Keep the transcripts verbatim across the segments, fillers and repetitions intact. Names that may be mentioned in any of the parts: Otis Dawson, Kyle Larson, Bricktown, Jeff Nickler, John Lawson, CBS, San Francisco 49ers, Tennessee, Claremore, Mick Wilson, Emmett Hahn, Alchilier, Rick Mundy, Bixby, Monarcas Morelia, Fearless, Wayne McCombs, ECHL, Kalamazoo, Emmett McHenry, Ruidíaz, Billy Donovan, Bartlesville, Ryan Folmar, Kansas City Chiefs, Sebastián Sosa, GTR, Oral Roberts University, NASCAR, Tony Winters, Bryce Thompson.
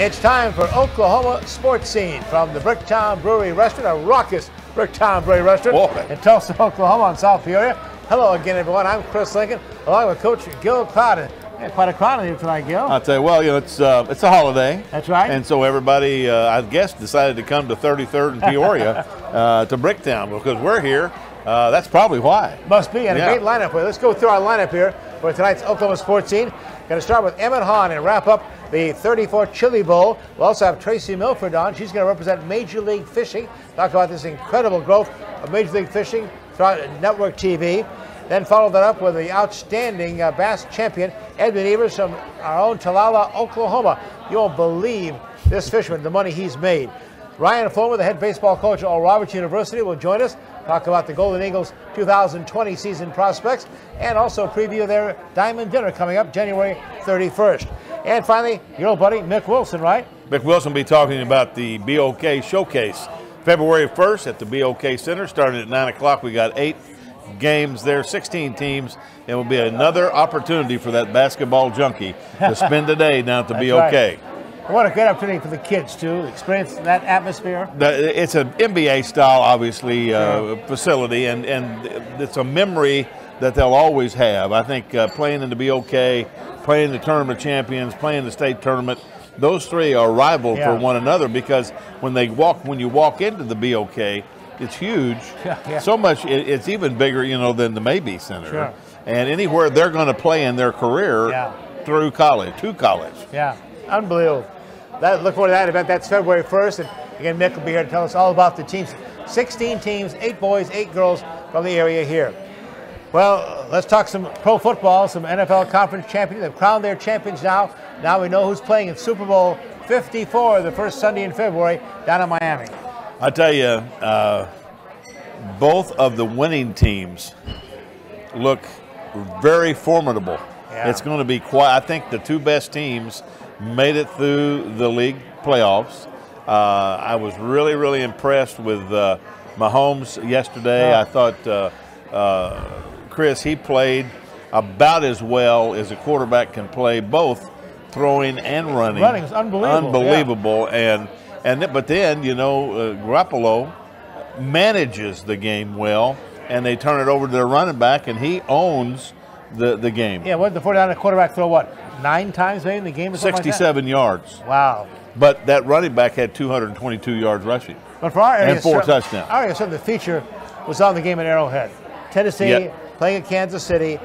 It's time for Oklahoma Sports Scene from the Bricktown Brewery Restaurant, a raucous Bricktown Brewery Restaurant Whoa. in Tulsa, Oklahoma on South Peoria. Hello again, everyone. I'm Chris Lincoln, along with Coach Gil Cloud. Yeah, quite a crowd here tonight, Gil. I'll tell you, well, you know, it's, uh, it's a holiday. That's right. And so everybody, uh, I guess, decided to come to thirty-third and Peoria uh, to Bricktown because we're here. Uh, that's probably why. Must be, and yeah. a great lineup. Let's go through our lineup here for tonight's Oklahoma Sports Scene. Going to start with Emmett Hahn and wrap up the thirty-fourth Chili Bowl. We'll also have Tracy Milford on. She's going to represent Major League Fishing. Talk about this incredible growth of Major League Fishing throughout network T V. Then follow that up with the outstanding uh, bass champion, Edwin Evers from our own Tullala, Oklahoma. You won't believe this fisherman, the money he's made. Ryan Folmar, the head baseball coach at Oral Roberts University, will join us, talk about the Golden Eagles two thousand twenty season prospects, and also preview their Diamond Dinner coming up January thirty-first. And finally, your old buddy, Mick Wilson, right? Mick Wilson will be talking about the B O K Showcase February first at the B O K Center, starting at nine o'clock. We got eight games there, sixteen teams. It will be another opportunity for that basketball junkie to spend a day down at the B O K. Right. What a great opportunity for the kids to experience that atmosphere. It's an N B A style, obviously, uh, facility, and, and it's a memory that they'll always have. I think uh, playing in the B O K, playing the Tournament of Champions, playing the state tournament, those three are rival yeah. for one another, because when they walk, when you walk into the B O K, it's huge. Yeah. So much, it, it's even bigger, you know, than the Maybe Center. Sure. And anywhere they're going to play in their career yeah. through college, to college. Yeah, unbelievable. That, look forward to that event. That's February first. And again, Mick will be here to tell us all about the teams. sixteen teams, eight boys, eight girls from the area here. Well, let's talk some pro football, some N F L conference champions. They've crowned their champions now. Now we know who's playing in Super Bowl fifty-four, the first Sunday in February, down in Miami. I tell you, uh, both of the winning teams look very formidable. Yeah. It's going to be quite, I think the two best teams made it through the league playoffs. Uh, I was really, really impressed with uh, Mahomes yesterday. Oh. I thought uh, uh, Chris, he played about as well as a quarterback can play, both throwing and running. Running is unbelievable. Unbelievable. Yeah. And, and, but then, you know, uh, Garoppolo manages the game well, and they turn it over to their running back, and he owns the, the game. Yeah, what did the forty-niner quarterback throw, what, nine times maybe in the game? Or sixty-seven like yards. Wow. But that running back had two hundred twenty-two yards rushing. But for our area, and four touchdowns. Our area, so the feature was on the game at Arrowhead. Tennessee yep. playing at Kansas City.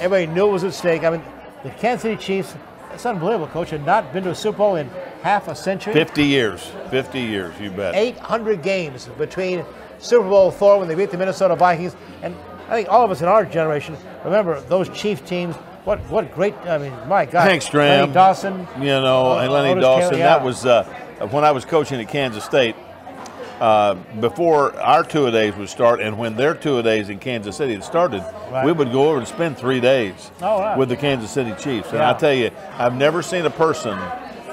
Everybody knew it was at stake. I mean, the Kansas City Chiefs, it's unbelievable, Coach, had not been to a Super Bowl in half a century. fifty years. fifty years, you bet. eight hundred games between Super Bowl four when they beat the Minnesota Vikings. And I think all of us in our generation remember those Chief teams. What what great, I mean, my God. Hank Stram. Lenny Dawson. You know, and Lenny Otis Dawson. Taylor, yeah. That was uh, when I was coaching at Kansas State. Uh, before our two-a-days would start, and when their two-a-days in Kansas City had started, right. we would go over and spend three days oh, wow. with the Kansas City Chiefs. And yeah. I tell you, I've never seen a person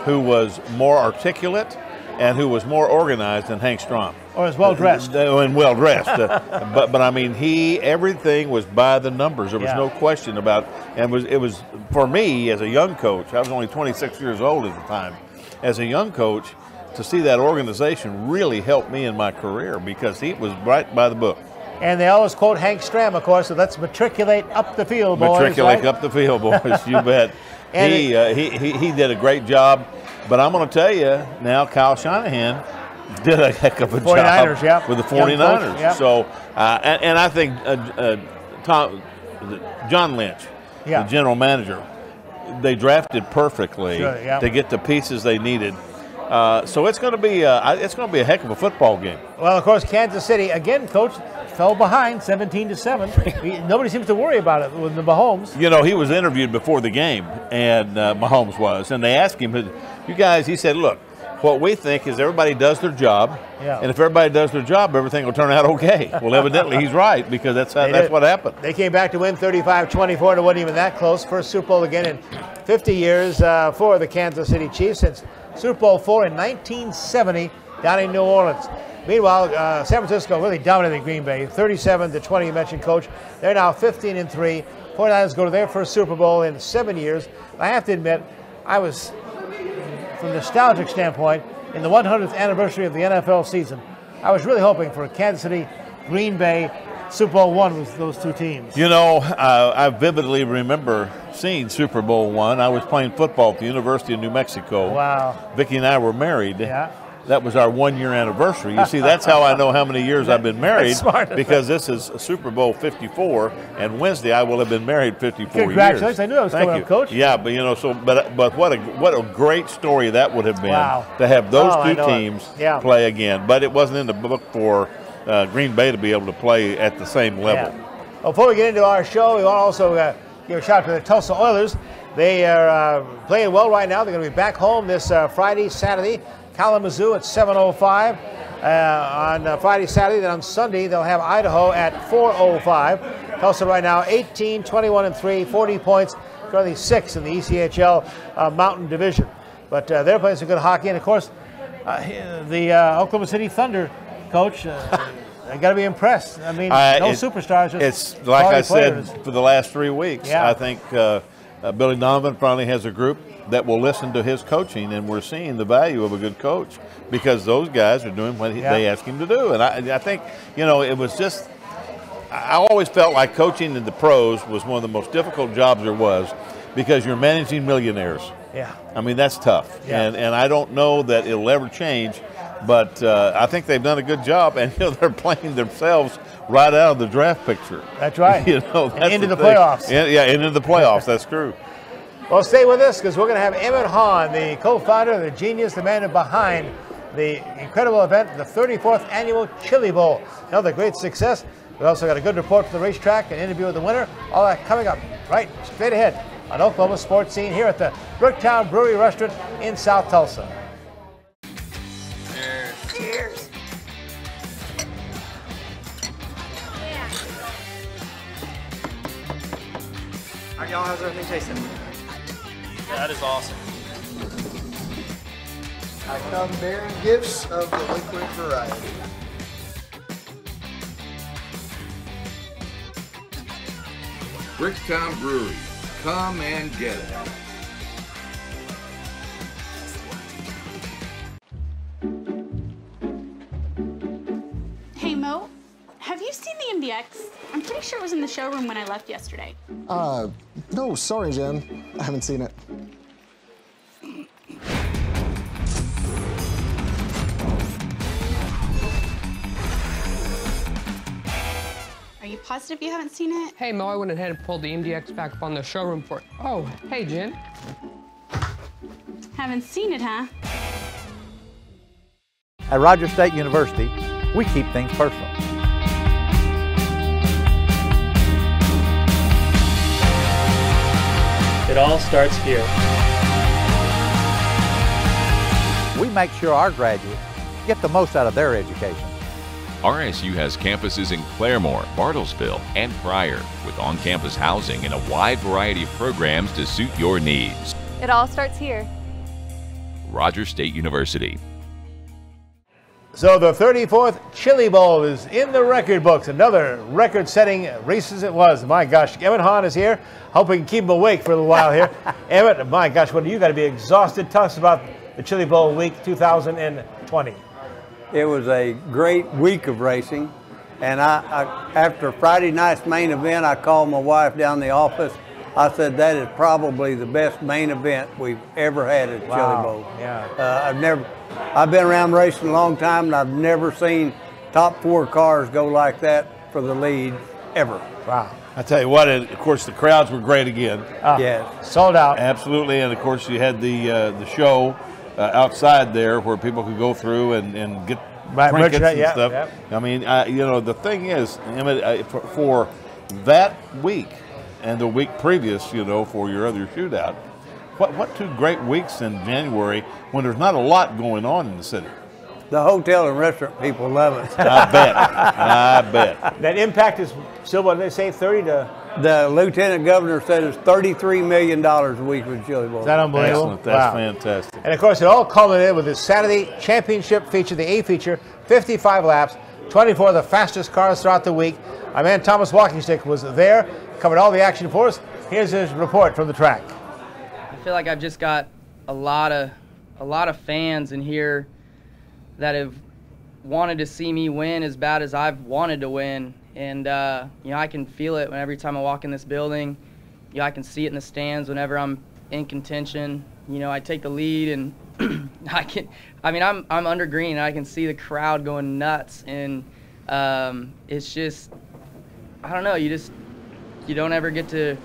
who was more articulate and who was more organized than Hank Stram. Or as well-dressed. And well-dressed. uh, but, but, I mean, he, everything was by the numbers. There was yeah. no question about it. And it was, it was, for me, as a young coach, I was only twenty-six years old at the time, as a young coach, to see that organization really helped me in my career, because he was right by the book. And they always quote Hank Stram, of course, so let's matriculate up the field, boys. Matriculate right? up the field, boys, you bet. And he, uh, he, he, he did a great job. But I'm going to tell you now, Kyle Shanahan did a heck of a job yep. with the forty-niners. Coach, yep. So, uh, and, and I think uh, uh, Tom, John Lynch, yeah. the general manager, they drafted perfectly sure, yep. to get the pieces they needed. Uh, so it's going to be a, it's going to be a heck of a football game. Well, of course, Kansas City again, Coach, fell behind seventeen to seven. Nobody seems to worry about it with the Mahomes. You know, he was interviewed before the game, and uh, Mahomes was, and they asked him, "You guys," he said, "Look, what we think is everybody does their job, yeah. and if everybody does their job, everything will turn out okay." Well, evidently he's right, because that's how, that's did. what happened. They came back to win thirty-five twenty-four, and it wasn't even that close. First Super Bowl again in fifty years uh, for the Kansas City Chiefs since Super Bowl four in nineteen seventy down in New Orleans. Meanwhile, uh, San Francisco really dominated Green Bay, thirty-seven to twenty, you mentioned, Coach. They're now fifteen and three. forty-niners go to their first Super Bowl in seven years. I have to admit, I was from a nostalgic standpoint in the one hundredth anniversary of the N F L season. I was really hoping for a Kansas City, Green Bay, Super Bowl one with those two teams. You know, uh, I vividly remember seeing Super Bowl one. I was playing football at the University of New Mexico. Wow. Vicki and I were married. Yeah. That was our one-year anniversary. You see, that's how I know how many years I've been married, because this is Super Bowl fifty-four, and Wednesday I will have been married fifty-four Congratulations. years. Congratulations! I knew I was Thank coming you. up, Coach. Yeah, but you know, so but but what a what a great story that would have been wow. to have those oh, two teams yeah. play again. But it wasn't in the book for uh, Green Bay to be able to play at the same level. Yeah. Well, before we get into our show, we want to also uh, give a shout out to the Tulsa Oilers. They are uh, playing well right now. They're going to be back home this uh, Friday, Saturday. Kalamazoo at seven oh five uh, on uh, Friday, Saturday. Then on Sunday, they'll have Idaho at four oh five. Tulsa right now eighteen, twenty-one, and three, forty points, currently six in the E C H L uh, Mountain Division. But uh, they're playing some good hockey. And, of course, uh, the uh, Oklahoma City Thunder coach, uh, I got to be impressed. I mean, I, no it, superstars. Just it's like I players. said for the last three weeks. Yeah. I think uh, uh, Billy Donovan finally has a group that will listen to his coaching, and we're seeing the value of a good coach because those guys are doing what he, yeah. they ask him to do. And I, I think, you know, it was just, I always felt like coaching in the pros was one of the most difficult jobs there was because you're managing millionaires. Yeah. I mean, that's tough. Yeah. And, and I don't know that it'll ever change, but uh, I think they've done a good job, and you know, they're playing themselves right out of the draft picture. That's right. You know, that's into the, the playoffs. Yeah, yeah, into the playoffs. That's true. Well, stay with us because we're going to have Emmett Hahn, the co-founder, the genius, the man behind the incredible event, the thirty-fourth annual Chili Bowl. Another great success. We also got a good report from the racetrack, an interview with the winner. All that coming up right straight ahead on Oklahoma Sports Scene here at the Bricktown Brewery Restaurant in South Tulsa. Cheers. Cheers. Yeah. All right, y'all, how's everything tasting? That is awesome. I come bearing gifts of the liquid variety. Bricktown Brewery. Come and get it. Hey, Mo. Have you seen the M D X? I'm pretty sure it was in the showroom when I left yesterday. Uh, no, sorry, Jen. I haven't seen it. Are you positive you haven't seen it? Hey, Mo, I went ahead and pulled the M D X back up on the showroom for it. Oh, hey, Jen. Haven't seen it, huh? At Rogers State University, we keep things personal. It all starts here. We make sure our graduates get the most out of their education. R S U has campuses in Claremore, Bartlesville, and Pryor, with on-campus housing and a wide variety of programs to suit your needs. It all starts here. Rogers State University. So the thirty-fourth Chili Bowl is in the record books. Another record-setting race as it was. My gosh, Emmett Hahn is here. Hope we can keep him awake for a little while here. Emmett, my gosh, what well, you got to be exhausted. Tell us about the Chili Bowl week two thousand twenty. It was a great week of racing, and I, I after Friday night's main event, I called my wife down the office. I said, that is probably the best main event we've ever had at Chili wow. Bowl. Yeah. Uh, I've never, I've been around racing a long time, and I've never seen top four cars go like that for the lead ever. Wow. I tell you what, and of course, the crowds were great again. Uh, yeah. Sold out. Absolutely, and of course, you had the, uh, the show uh, outside there where people could go through and, and get right, trinkets Richard, and yeah, stuff. Yeah. I mean, I, you know, the thing is, Emmett, uh, for, for that week, and the week previous, you know, for your other shootout. What, what two great weeks in January when there's not a lot going on in the city. The hotel and restaurant people love it. I bet. I bet. That impact is still, what they say, thirty to... The lieutenant governor said it's thirty-three million dollars a week with Chili Bowl. Is that unbelievable? Excellent. That's wow. fantastic. And, of course, it all culminated with this Saturday championship feature, the A feature, fifty-five laps, twenty-four of the fastest cars throughout the week. Our man Thomas Walkingstick was there, covered all the action for us. Here's his report from the track. I feel like I've just got a lot of a lot of fans in here that have wanted to see me win as bad as I've wanted to win. And, uh, you know, I can feel it when every time I walk in this building. You know, I can see it in the stands whenever I'm in contention. You know, I take the lead and I can, I mean, I'm, I'm under green and I can see the crowd going nuts. And um, it's just, I don't know, you just, you don't ever get to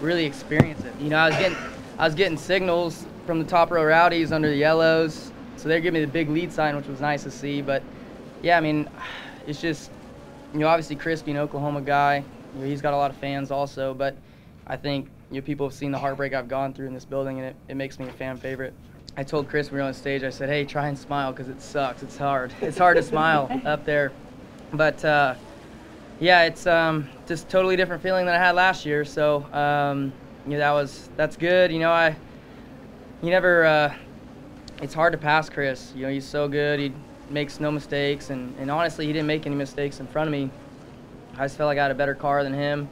really experience it. You know, I was getting, I was getting signals from the top row rowdies under the yellows. So they gave me the big lead sign, which was nice to see. But yeah, I mean, it's just, you know, obviously Chris being an Oklahoma guy, you know, he's got a lot of fans also, but I think, you know, people have seen the heartbreak I've gone through in this building, and it, it makes me a fan favorite. I told Chris when we were on stage, I said, hey, try and smile, because it sucks. It's hard. It's hard to smile up there. But uh, yeah, it's um, just totally different feeling than I had last year. So um, you know, that was that's good. You know, I you never. Uh, it's hard to pass Chris. You know, he's so good. He makes no mistakes, and, and honestly, he didn't make any mistakes in front of me. I just felt like I had a better car than him,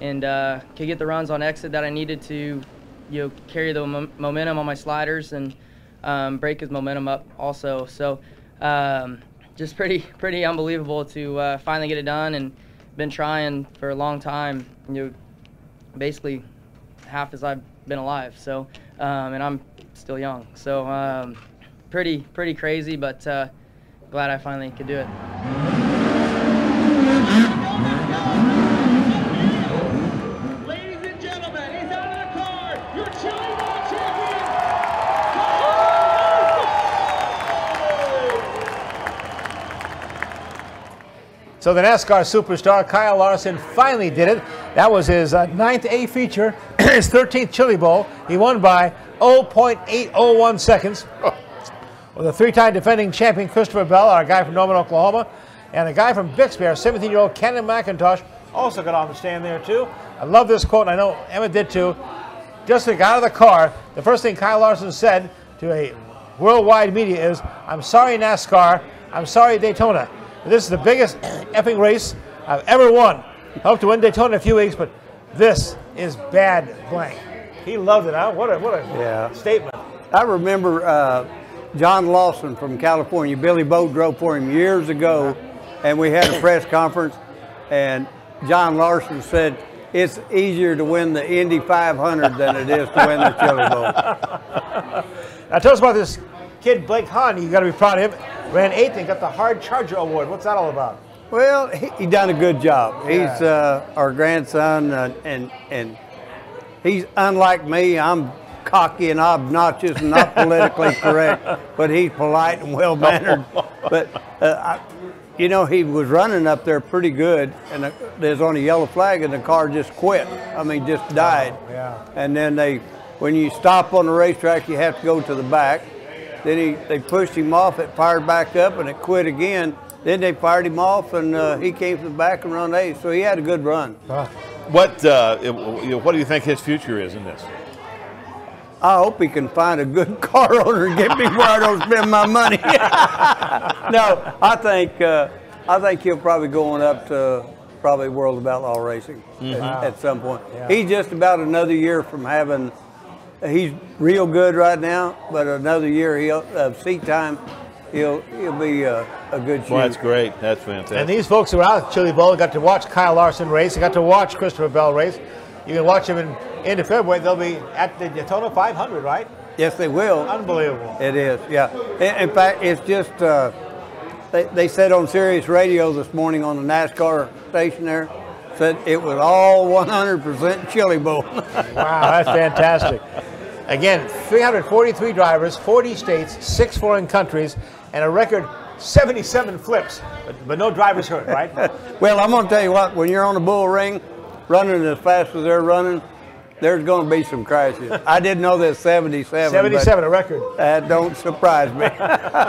and uh, could get the runs on exit that I needed to, you know, carry the mo momentum on my sliders and um, break his momentum up also. So um, just pretty, pretty unbelievable to uh, finally get it done, and been trying for a long time, you know, basically half as I've been alive. So, um, and I'm still young. So um, pretty, pretty crazy, but uh, glad I finally could do it. So the NASCAR superstar Kyle Larson finally did it. That was his uh, ninth A feature, his thirteenth Chili Bowl. He won by zero point eight zero one seconds. Well, the three-time defending champion Christopher Bell, our guy from Norman, Oklahoma, and a guy from Bixby, our seventeen-year-old Cannon McIntosh, also got off the stand there too. I love this quote, and I know Emmett did too. Just got out of the car, the first thing Kyle Larson said to a worldwide media is, "I'm sorry, NASCAR. I'm sorry, Daytona. This is the biggest effing race I've ever won. Hope to win Daytona in a few weeks, but this is bad blank." He loved it. Huh? What a, what a yeah. statement. I remember uh, John Lawson from California. Billy Bowe drove for him years ago, and we had a press conference, and John Larson said, "It's easier to win the Indy five hundred than it is to win the Chili Bowl." Now tell us about this kid, Blake Hahn. You got to be proud of him. Ran eighth and got the Hard Charger Award. What's that all about? Well, he, he done a good job. Yeah. He's uh, our grandson, uh, and and he's unlike me. I'm cocky and obnoxious and not politically correct, but he's polite and well-mannered. But, uh, I, you know, he was running up there pretty good, and uh, there's on a yellow flag, and the car just quit. I mean, just died. Wow. Yeah. And then they, when you stop on the racetrack, you have to go to the back. Then he, they pushed him off, it fired back up, and it quit again. Then they fired him off, and uh, he came to the back and run eighth. So he had a good run. What, uh, what do you think his future is in this? I hope he can find a good car owner and get me where I don't spend my money. No, I think, uh, I think he'll probably go on up to probably World of Outlaw Racing mm-hmm. at, at some point. Yeah. He's just about another year from having... He's real good right now, but another year he'll uh, seat time, he'll he'll be uh, a good shooter. Well, that's great. That's fantastic. And these folks who were out at Chili Bowl got to watch Kyle Larson race. They got to watch Christopher Bell race. You can watch them in into February. They'll be at the Daytona five hundred, right? Yes, they will. Unbelievable. It is, yeah. In, in fact, it's just uh, they they said on Sirius Radio this morning on the NASCAR station there. Said it was all one hundred percent Chili Bowl. Wow, that's fantastic. Again, three hundred forty-three drivers, forty states, six foreign countries, and a record seventy-seven flips, but, but no drivers hurt, right? Well, I'm going to tell you what, when you're on the bull ring, running as fast as they're running, there's going to be some crashes. I didn't know that seventy-seven. seventy-seven, a record. That don't surprise me.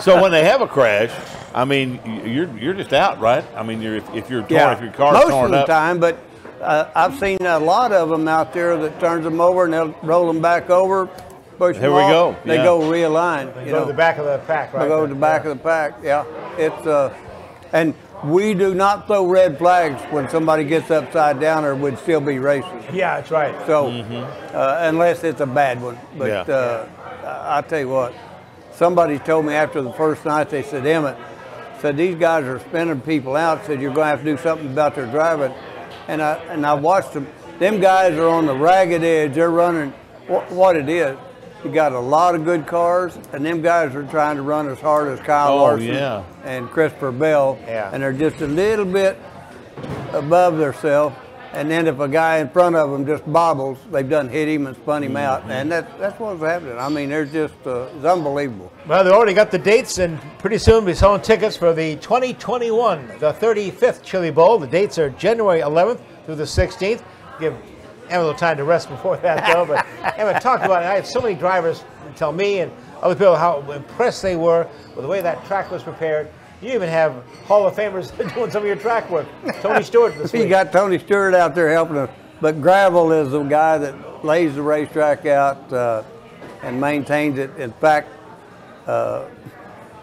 So when they have a crash, I mean, you're you're just out, right? I mean, you're, if, if you're torn, yeah. if your car's Most torn of the up. Time, but uh, I've seen a lot of them out there that turns them over and they'll roll them back over. Push Here them we off, go. They yeah. go realign. They you go know. to the back of the pack, right? They go to the back yeah. of the pack. Yeah, it's uh, and. We do not throw red flags when somebody gets upside down, or would still be racist. Yeah, that's right. So, mm-hmm. uh, unless it's a bad one, but yeah. uh, I tell you what, somebody told me after the first night, they said, Emmett, said, these guys are spinning people out, said, you're going to have to do something about their driving. And I, and I watched them. Them guys are on the ragged edge. They're running wh what it is. You got a lot of good cars, and them guys are trying to run as hard as Kyle oh, Larson yeah. and Christopher Bell. Yeah. And they're just a little bit above themselves. And then if a guy in front of them just bobbles, they've done hit him and spun him mm-hmm. out. And that, that's what's happening. I mean, they're just uh, it's unbelievable. Well, they already got the dates, and pretty soon we'll be selling tickets for the twenty twenty-one, the thirty-fifth Chili Bowl. The dates are January eleventh through the sixteenth. Give Emmett a little time to rest before that, though. But Emmett talked about it. I had so many drivers tell me and other people how impressed they were with the way that track was prepared. You even have Hall of Famers doing some of your track work. Tony Stewart this week. You got Tony Stewart out there helping us. But Gravel is the guy that lays the racetrack out uh, and maintains it. In fact, uh,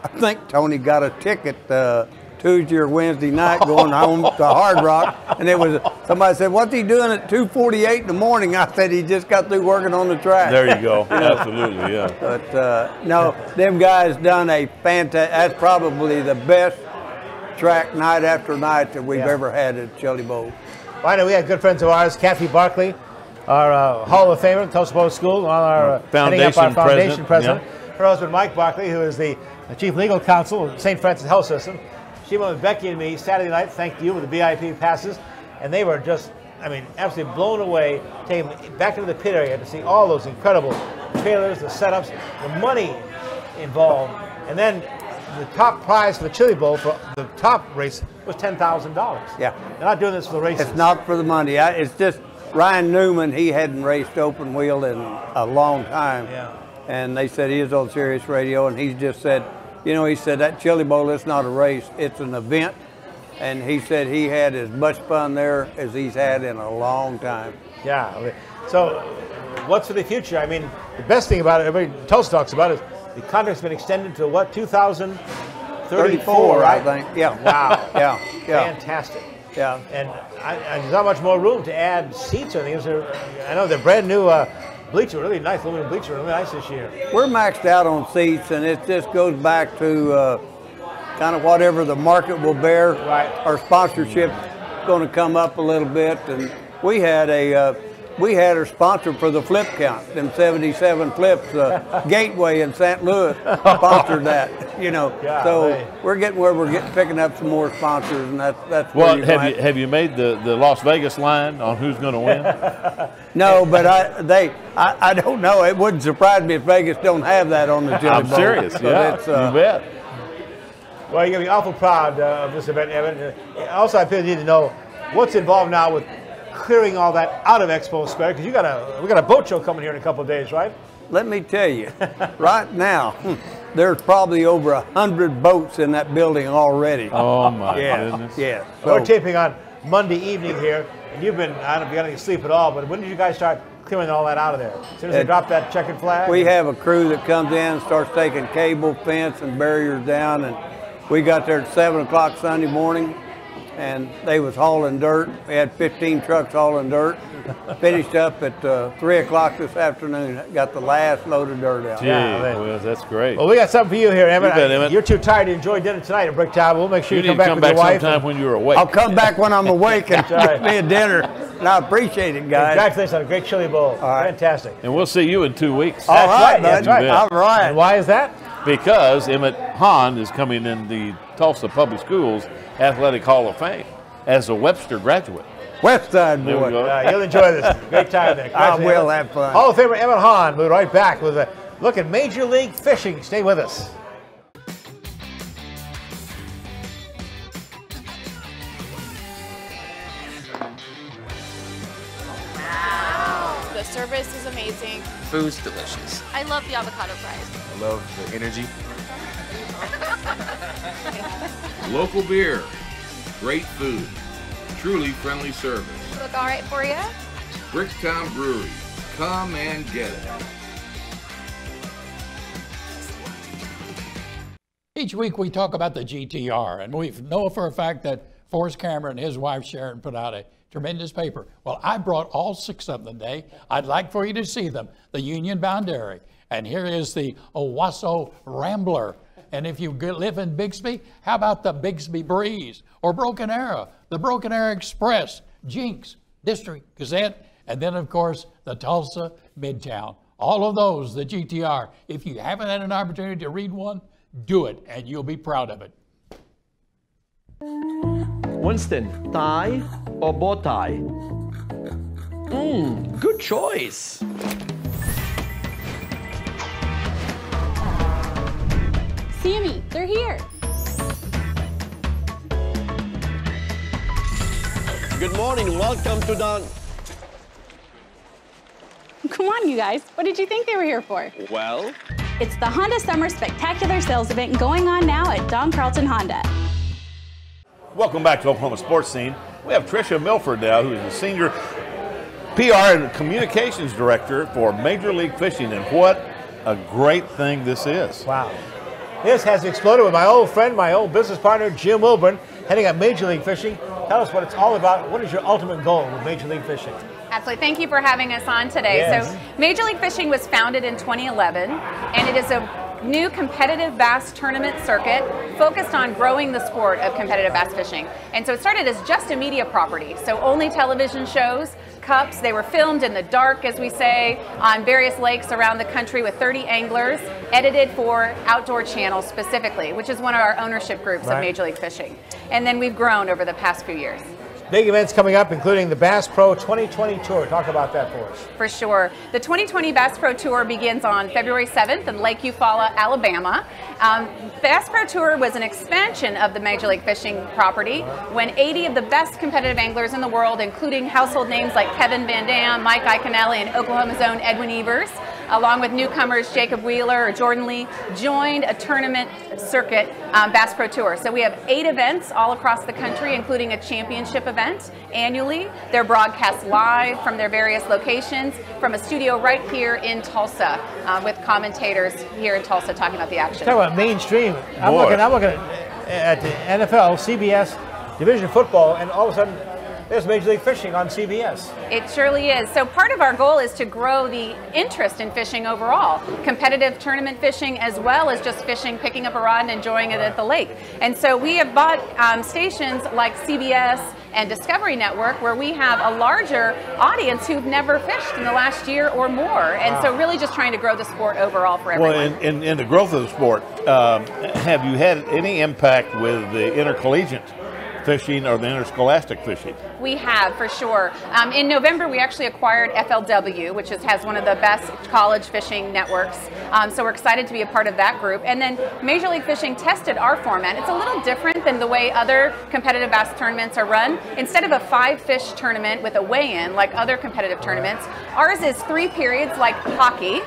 I think Tony got a ticket uh, Tuesday or Wednesday night going home to Hard Rock. And it was, somebody said, what's he doing at two forty-eight in the morning? I said, he just got through working on the track. There you go. Absolutely, yeah. But uh, no, them guys done a fantastic, that's probably the best track night after night that we've yeah. ever had at Chili Bowl. Well, I know we had good friends of ours, Kathy Barkley, our uh, Hall of Famer, Tulsa Bowl School, our, uh, foundation, up our foundation president. president. Yeah. Her husband, Mike Barkley, who is the chief legal counsel of Saint Francis Health System. She went with Becky and me Saturday night, thank you, with the V I P passes. And they were just, I mean, absolutely blown away, came back into the pit area to see all those incredible trailers, the setups, the money involved. And then the top prize for the Chili Bowl for the top race was ten thousand dollars. Yeah. They're not doing this for the races. It's not for the money. I, it's just Ryan Newman, he hadn't raced open wheel in a long time. Yeah. And they said he was on Sirius Radio, and he just said, you know, he said, that Chili Bowl, it's not a race, it's an event. And he said he had as much fun there as he's had in a long time. Yeah. So what's for the future? I mean, the best thing about it, everybody Tulsa talks about it, the contract's been extended to, what, two thousand thirty-four, right? I think, yeah. Wow. yeah. yeah. Fantastic. Yeah. And I, I, there's not much more room to add seats or things. I know they're brand new. Uh, Bleacher, really nice, aluminum bleacher, really nice this year. We're maxed out on seats, and it just goes back to uh, kind of whatever the market will bear. Right. Our sponsorship's going to come up a little bit, and we had a uh, we had our sponsor for the flip count, them seventy-seven flips, uh, Gateway in Saint Louis sponsored that. You know, yeah, so hey. We're getting where we're getting picking up some more sponsors, and that's that's. Well, where have going. you have you made the the Las Vegas line on who's going to win? No, but I they I, I don't know. It wouldn't surprise me if Vegas don't have that on the Chili I'm Bowl. Serious. So yeah, uh, you bet. Well, you're gonna be awful proud uh, of this event, Evan. Uh, also, I feel you need to know what's involved now with clearing all that out of Expo Square, because you got a we got a boat show coming here in a couple of days, right? Let me tell you, right now there's probably over a hundred boats in that building already. Oh my yeah. goodness! Yeah, so, we're taping on Monday evening here, and you've been I don't know if you got any sleep at all. But when did you guys start clearing all that out of there? As soon as they drop that checkered flag, we have a crew that comes in and starts taking cable, fence, and barriers down, and we got there at seven o'clock Sunday morning. And they was hauling dirt. We had fifteen trucks hauling dirt. Finished up at uh, three o'clock this afternoon. Got the last load of dirt out. Gee, yeah, well, that's great. Well, we got something for you here, Emmett. You bet, Emmett. You're too tired to enjoy dinner tonight at Bricktown. We'll make sure you, you come back come with back your wife. Sometime and when you're awake. I'll come back when I'm awake and get me a dinner. And I appreciate it, guys. Congratulations on a great Chili Bowl. All right. Fantastic. And we'll see you in two weeks. All that's right, that's right. All right. And why is that? Because Emmett Hahn is coming in the Tulsa Public Schools Athletic Hall of Fame as a Webster graduate. Westside boy. You uh, you'll enjoy this. Great time there. I will have fun. Hall of Famer Emmett Hahn. We'll be right back with a look at Major League Fishing. Stay with us. Wow. The service is amazing. Food's delicious. I love the avocado fries. I love the energy. Local beer, great food, truly friendly service. Look all right for you? Bricktown Brewery, come and get it. Each week we talk about the G T R, and we know for a fact that Forrest Cameron and his wife Sharon put out a Tremendous paper. Well, I brought all six of them today. I'd like for you to see them. The Union Boundary. And here is the Owasso Rambler. And if you live in Bixby, how about the Bixby Breeze? Or Broken Arrow, the Broken Arrow Express, Jinx, District Gazette, and then, of course, the Tulsa Midtown. All of those, the G T R. If you haven't had an opportunity to read one, do it, and you'll be proud of it. Winston, tie or bow tie? Mmm, good choice. Sammy, they're here. Good morning, welcome to the... Come on, you guys. What did you think they were here for? Well... It's the Honda Summer Spectacular Sales Event going on now at Don Carlton Honda. Welcome back to Oklahoma Sports Scene. We have Tricia Milford now, who is the Senior P R and Communications Director for Major League Fishing, and what a great thing this is. Wow. This has exploded with my old friend, my old business partner, Jim Wilburn, heading up Major League Fishing. Tell us what it's all about. What is your ultimate goal with Major League Fishing? Absolutely. Thank you for having us on today. Yes. So Major League Fishing was founded in twenty eleven, and it is a new competitive bass tournament circuit focused on growing the sport of competitive bass fishing. And so it started as just a media property, so only television shows, cups. They were filmed in the dark, as we say, on various lakes around the country with thirty anglers, edited for Outdoor Channel specifically, which is one of our ownership groups right. of Major League Fishing. And then we've grown over the past few years. Big events coming up, including the Bass Pro twenty twenty Tour. Talk about that for us. For sure. The twenty twenty Bass Pro Tour begins on February seventh in Lake Eufaula, Alabama. Um, Bass Pro Tour was an expansion of the Major League Fishing property when eighty of the best competitive anglers in the world, including household names like Kevin Van Dam, Mike Iaconelli, and Oklahoma's own Edwin Evers, along with newcomers Jacob Wheeler or Jordan Lee, joined a tournament circuit, um, Bass Pro Tour. So we have eight events all across the country, including a championship event annually. They're broadcast live from their various locations, from a studio right here in Tulsa, uh, with commentators here in Tulsa talking about the action. Talk about mainstream. I'm Boy. looking, I'm looking at, at the N F L, C B S, Division football, and all of a sudden, there's Major League Fishing on C B S. It surely is. So part of our goal is to grow the interest in fishing overall, competitive tournament fishing as well as just fishing, picking up a rod and enjoying it at the lake. And so we have bought um, stations like C B S and Discovery Network where we have a larger audience who've never fished in the last year or more. And wow. so really just trying to grow the sport overall for everyone. Well, in, in, in the growth of the sport, um, have you had any impact with the intercollegiate fishing or the interscholastic fishing? We have, for sure. Um, in November, we actually acquired F L W, which is, has one of the best college fishing networks. Um, so we're excited to be a part of that group. And then Major League Fishing tested our format. It's a little different than the way other competitive bass tournaments are run. Instead of a five-fish tournament with a weigh-in like other competitive tournaments, ours is three periods like hockey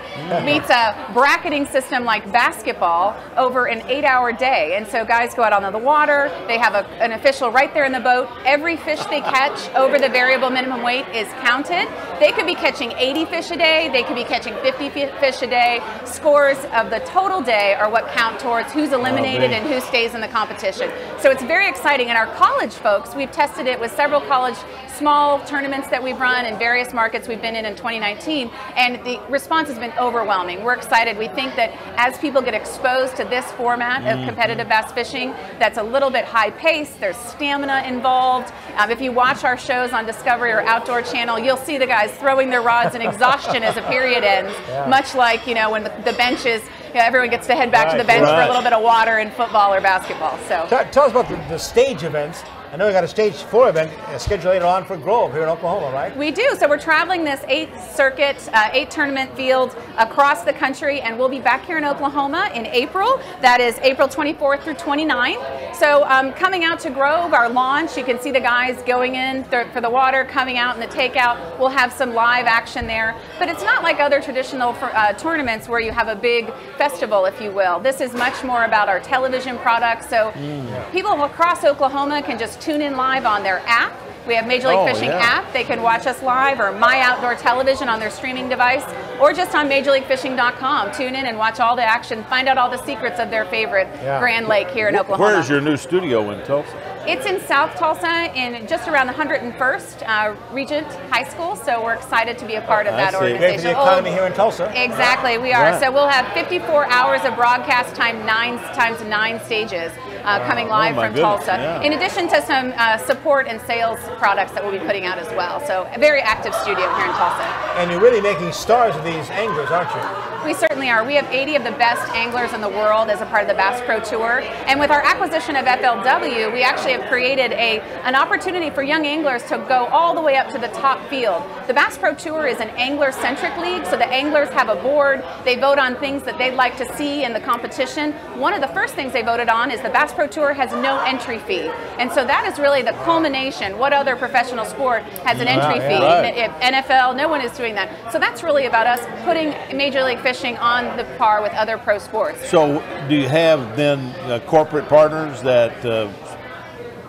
meets a bracketing system like basketball over an eight-hour day. And so guys go out on the water. They have a, an official right there in the boat. Every fish they catch over the variable minimum weight is counted. They could be catching eighty fish a day. They could be catching fifty fish a day. Scores of the total day are what count towards who's eliminated oh, and who stays in the competition. So it's very exciting. And our college folks, we've tested it with several college small tournaments that we've run in various markets we've been in in twenty nineteen. And the response has been overwhelming. We're excited. We think that as people get exposed to this format of competitive bass fishing, that's a little bit high pace. There's stamina involved. Um, if you watch our shows on Discovery or Outdoor Channel, you'll see the guys throwing their rods in exhaustion as the period ends, yeah. much like, you know, when the, the bench is, you know, everyone gets to head back right, to the bench right. for a little bit of water in football or basketball. So, T Tell us about the, the stage events. I know we got a stage four event scheduled later on for Grove here in Oklahoma, right? We do. So we're traveling this eight circuit, uh, eight tournament field across the country, and we'll be back here in Oklahoma in April. That is April twenty-fourth through twenty-ninth. So um, coming out to Grove, our launch, you can see the guys going in th for the water, coming out in the takeout. We'll have some live action there. But it's not like other traditional for, uh, tournaments where you have a big festival, if you will. This is much more about our television products. So mm. people across Oklahoma can just tune in live on their app. We have Major League oh, Fishing yeah. app. They can watch us live, or My Outdoor Television on their streaming device, or just on Major League Fishing dot com. Tune in and watch all the action. Find out all the secrets of their favorite yeah. Grand Lake here in Oklahoma. Where is your new studio in Tulsa? It's in South Tulsa, in just around the one hundred first uh, Regent High School, so we're excited to be a part oh, of that organization. Great for the economy oh, here in Tulsa. Exactly, we are. Yeah. So we'll have fifty-four hours of broadcast time, nine times nine stages uh, wow. coming live oh, from goodness. Tulsa, yeah. in addition to some uh, support and sales products that we'll be putting out as well. So a very active studio here in Tulsa. And you're really making stars of these anglers, aren't you? We certainly are. We have eighty of the best anglers in the world as a part of the Bass Pro Tour. And with our acquisition of F L W, we actually have created a, an opportunity for young anglers to go all the way up to the top field. The Bass Pro Tour is an angler-centric league, so the anglers have a board. They vote on things that they'd like to see in the competition. One of the first things they voted on is the Bass Pro Tour has no entry fee. And so that is really the culmination. What other professional sport has an entry yeah, yeah, fee? Right. N F L, no one is doing that. So that's really about us putting Major League Fishing on the par with other pro sports. So do you have then uh, corporate partners that uh,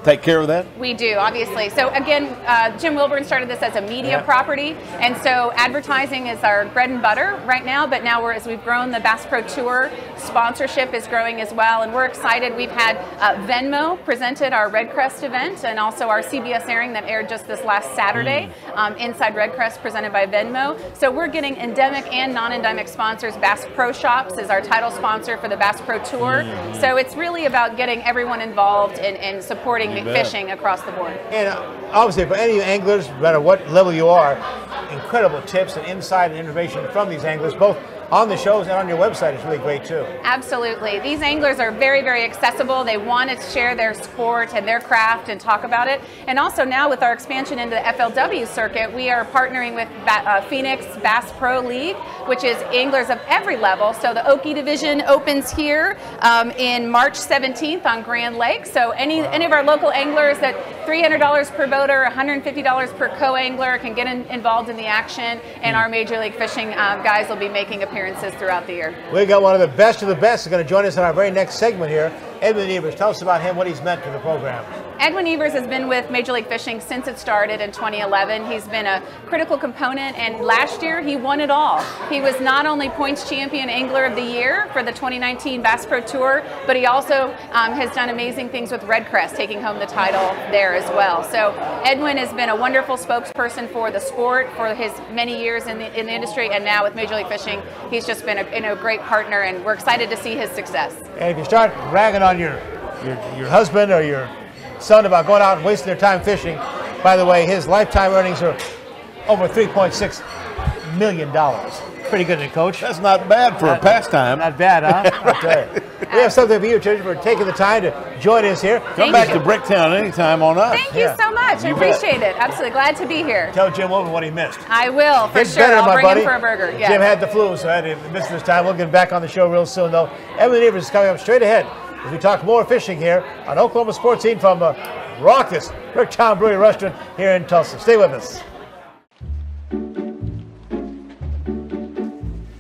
take care of that? We do, obviously. So again, uh, Jim Wilburn started this as a media yeah. property, and so advertising is our bread and butter right now, but now we're, as we've grown, the Bass Pro Tour sponsorship is growing as well, and we're excited. We've had uh, Venmo presented our Red Crest event, and also our C B S airing that aired just this last Saturday, mm. um, Inside Red Crest, presented by Venmo. So we're getting endemic and non-endemic sponsors. Bass Pro Shops is our title sponsor for the Bass Pro Tour. Mm. So it's really about getting everyone involved and in, in supporting you fishing bet. Across the board. And uh, obviously for any anglers, no matter what level you are, incredible tips and insight and information from these anglers, both on the shows and on your website is really great too. Absolutely. These anglers are very, very accessible. They want to share their sport and their craft and talk about it. And also now with our expansion into the F L W circuit, we are partnering with ba uh, Phoenix Bass Pro League, which is anglers of every level. So the Oki Division opens here um, in March seventeenth on Grand Lake. So any, wow. any of our local anglers that three hundred dollars per boater, one hundred fifty dollars per co-angler can get in involved in the action, and our Major League Fishing um, guys will be making appearances throughout the year. We got one of the best of the best who's going to join us in our very next segment here. Edwin Evers, tell us about him, what he's meant to the program. Edwin Evers has been with Major League Fishing since it started in twenty eleven. He's been a critical component, and last year he won it all. He was not only points champion angler of the year for the twenty nineteen Bass Pro Tour, but he also um, has done amazing things with Red Crest, taking home the title there as well. So Edwin has been a wonderful spokesperson for the sport for his many years in the, in the industry, and now with Major League Fishing, he's just been a, you know, great partner, and we're excited to see his success. And if you start ragging on On your, your your husband or your son about going out and wasting their time fishing, by the way, his lifetime earnings are over three point six million dollars. Pretty good, coach. That's not bad for not, a pastime. Not bad, huh? Right. Okay. We have something for you, Church, for taking the time to join us here. Come Thank back you. to Bricktown anytime on us. Thank yeah. you so much. You I bet. appreciate it. Absolutely glad to be here. Tell Jim Wilburn what he missed. I will, for Get sure. Better, I'll my bring buddy. him for a burger. Yeah. Jim had the flu, so I had to miss this time. We'll get back on the show real soon, though. Edwin Evers is coming up straight ahead as we talk more fishing here on Oklahoma Sports Scene from the raucous Bricktown Brewery Restaurant here in Tulsa. Stay with us.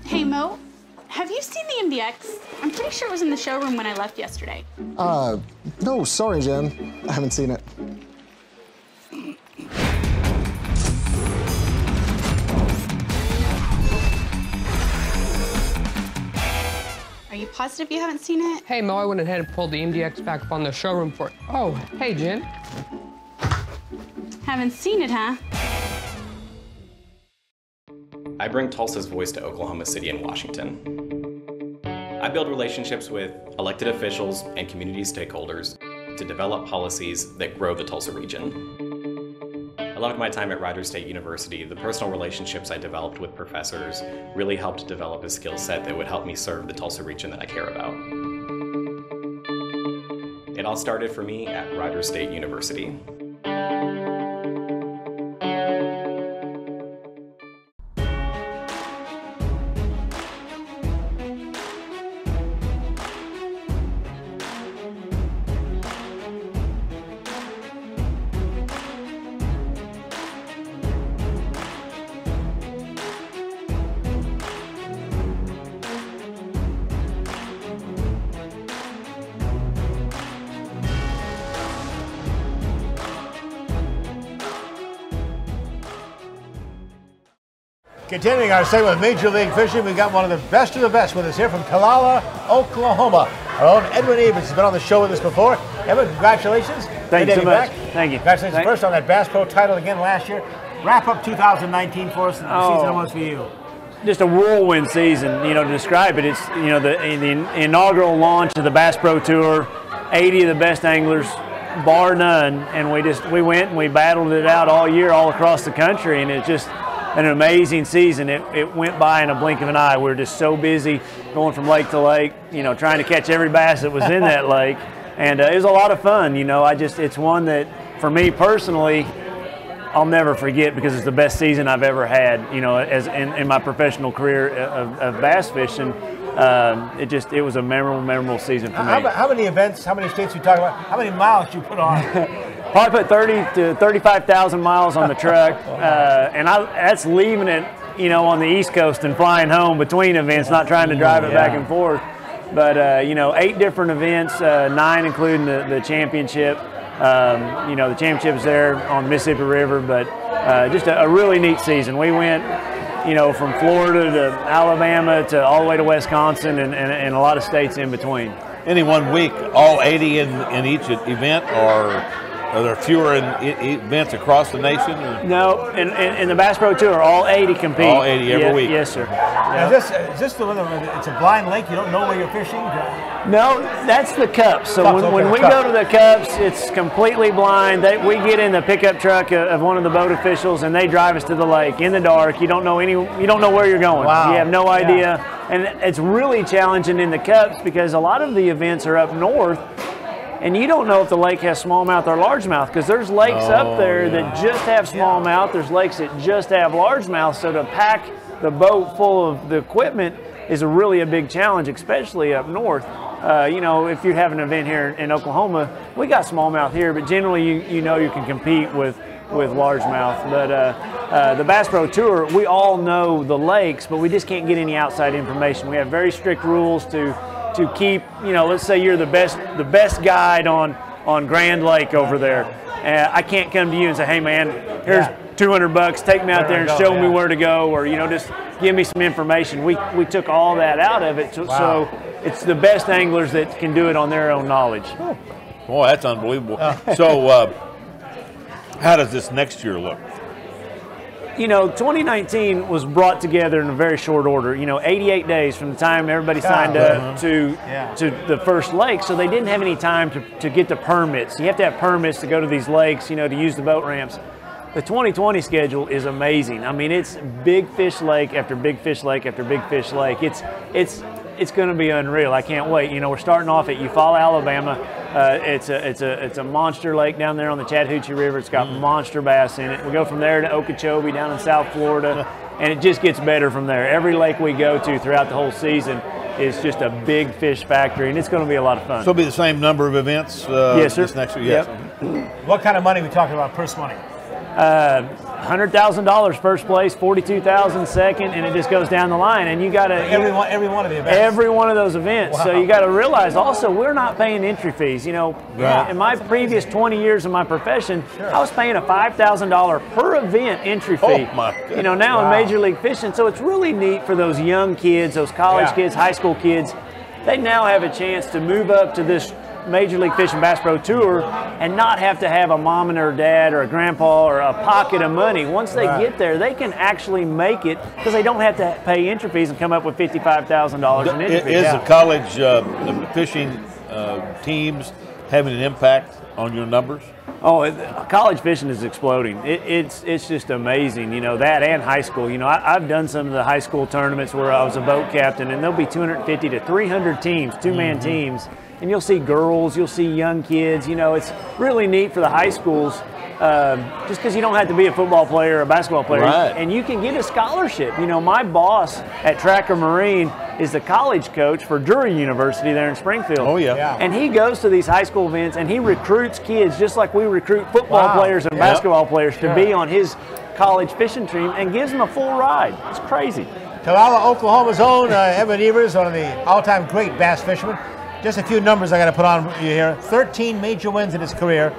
Hey, Mo, have you seen the M D X? I'm pretty sure it was in the showroom when I left yesterday. Uh, no, sorry, Jen. I haven't seen it. Are you positive you haven't seen it? Hey, Mo, I went ahead and pulled the M D X back up on the showroom floor. Oh, hey, Jen. Haven't seen it, huh? I bring Tulsa's voice to Oklahoma City and Washington. I build relationships with elected officials and community stakeholders to develop policies that grow the Tulsa region. I loved my time at Rogers State University. The personal relationships I developed with professors really helped develop a skill set that would help me serve the Tulsa region that I care about. It all started for me at Rogers State University. Continuing our segment with Major League Fishing, we've got one of the best of the best with us here from Kalala, Oklahoma. Our own Edwin Evers has been on the show with us before. Edwin, congratulations. Thanks so much. Back. Thank you. Congratulations Thank first on that Bass Pro title again last year. Wrap up two thousand nineteen for us, and the oh. season almost for you. Just a whirlwind season, you know, to describe it. It's, you know, the, the inaugural launch of the Bass Pro Tour, eighty of the best anglers, bar none. And we just, we went and we battled it out all year, all across the country. And it's just an amazing season. It, it went by in a blink of an eye. We were just so busy going from lake to lake, you know, trying to catch every bass that was in that lake. And uh, it was a lot of fun, you know. I just, it's one that, for me personally, I'll never forget, because it's the best season I've ever had, you know, as in, in my professional career of, of bass fishing. Um, it just, it was a memorable, memorable season for me. How, how many events, how many states you talk about, how many miles you put on? Probably put thirty to thirty-five thousand miles on the truck. Uh, and I, that's leaving it, you know, on the East Coast and flying home between events, not trying to drive it yeah. back and forth. But, uh, you know, eight different events, uh, nine including the, the championship. Um, you know, the championship's there on the Mississippi River, but uh, just a, a really neat season. We went, you know, from Florida to Alabama to all the way to Wisconsin and, and, and a lot of states in between. Any one week, all eighty in, in each event, or are there fewer in, in events across the nation? Or? No, in, in, in the Bass Pro Tour, all eighty compete. All eighty every yeah, week. Yes, sir. Yep. Is this, is this the one, it's a blind lake, you don't know where you're fishing? No, that's the cups. So cups, when, when we cups. go to the cups, it's completely blind. They, we get in the pickup truck of one of the boat officials, and they drive us to the lake in the dark. You don't know any. You don't know where you're going. Wow. You have no idea. Yeah. And it's really challenging in the cups because a lot of the events are up north, and you don't know if the lake has smallmouth or largemouth, because there's lakes oh, up there yeah. that just have smallmouth. There's lakes that just have largemouth. So to pack the boat full of the equipment is really a big challenge, especially up north. Uh, you know, if you have an event here in Oklahoma, we got smallmouth here, but generally you, you know you can compete with, with largemouth. But uh, uh, the Bass Pro Tour, we all know the lakes, but we just can't get any outside information. We have very strict rules to to keep, you know, let's say you're the best the best guide on, on Grand Lake over there. Uh, I can't come to you and say, hey man, here's yeah. two hundred bucks, take me out there, there and go, show yeah. me where to go, or, you know, just give me some information. We, we took all that out of it. So, wow. so it's the best anglers that can do it on their own knowledge. Boy, that's unbelievable. Uh. So uh, how does this next year look? You know, twenty nineteen was brought together in a very short order. You know, eighty-eight days from the time everybody signed oh, up uh-huh. to, yeah. to the first lake. So they didn't have any time to, to get the permits. You have to have permits to go to these lakes, you know, to use the boat ramps. The twenty twenty schedule is amazing. I mean, it's big fish lake after big fish lake after big fish lake. It's it's it's going to be unreal. I can't wait. You know, we're starting off at Eufaula, Alabama. Uh, it's a it's a it's a monster lake down there on the Chattahoochee River. It's got mm. monster bass in it. We go from there to Okeechobee down in South Florida, and it just gets better from there. Every lake we go to throughout the whole season is just a big fish factory, and it's going to be a lot of fun. So it'll be the same number of events. Uh, yes, sir. This next year. Yes. Yep. What kind of money are we talking about? Purse money. Uh, one hundred thousand dollars first place, forty-two thousand dollars second, and it just goes down the line. And you got to every one, every one of the events. Every one of those events. Wow. So you got to realize also we're not paying entry fees. You know, yeah. in my That's previous amazing. twenty years in my profession, sure. I was paying a five thousand dollars per event entry fee. Oh my goodness. You know, now wow. in Major League Fishing, so it's really neat for those young kids, those college yeah. kids, high school kids. They now have a chance to move up to this Major League Fishing Bass Pro Tour and not have to have a mom and her dad or a grandpa or a pocket of money. Once they right. get there, they can actually make it because they don't have to pay entry fees and come up with fifty-five thousand dollars in entry fees. Is yeah. the college uh, fishing uh, teams having an impact on your numbers? Oh, it, college fishing is exploding. It, it's it's just amazing, you know, that and high school. You know, I, I've done some of the high school tournaments where I was a boat captain, and there'll be two hundred fifty to three hundred teams, two-man mm-hmm. teams. And you'll see girls, you'll see young kids. You know, it's really neat for the high schools uh, just because you don't have to be a football player or a basketball player. Right. And you can get a scholarship. You know, my boss at Tracker Marine is the college coach for Drury University there in Springfield. Oh, yeah. yeah. And he goes to these high school events and he recruits kids just like we recruit football wow. players and yep. basketball players to sure. be on his college fishing team and gives them a full ride. It's crazy. Tallala, Oklahoma's own uh, Emmett Evers, one of the all-time great bass fishermen. Just a few numbers I got to put on you here. thirteen major wins in his career,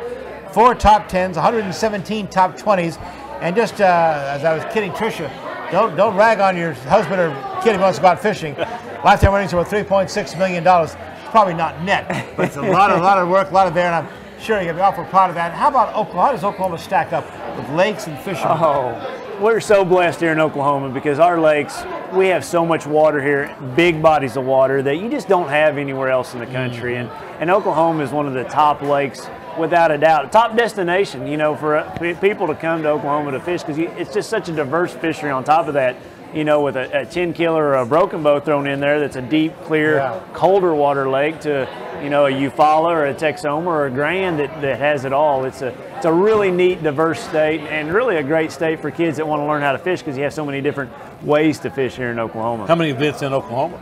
four top tens, one hundred seventeen top twenties, and just uh, as I was kidding Tricia, don't don't rag on your husband or kid once about fishing. Lifetime earnings were three point six million dollars. Probably not net, but it's a lot, a lot of work, a lot of there. And I'm Sure, you got to be awful proud of that. How about Oklahoma? How does Oklahoma stack up with lakes and fishermen? Oh, we're so blessed here in Oklahoma because our lakes, we have so much water here, big bodies of water that you just don't have anywhere else in the country. Mm. And, and Oklahoma is one of the top lakes, without a doubt. Top destination, you know, for people to come to Oklahoma to fish because it's just such a diverse fishery on top of that. You know, with a, a ten killer or a broken bow thrown in there, that's a deep, clear, yeah. colder water lake to, you know, a Eufaula or a Texoma or a Grand that, that has it all. It's a, it's a really neat, diverse state and really a great state for kids that want to learn how to fish because you have so many different ways to fish here in Oklahoma. How many events in Oklahoma?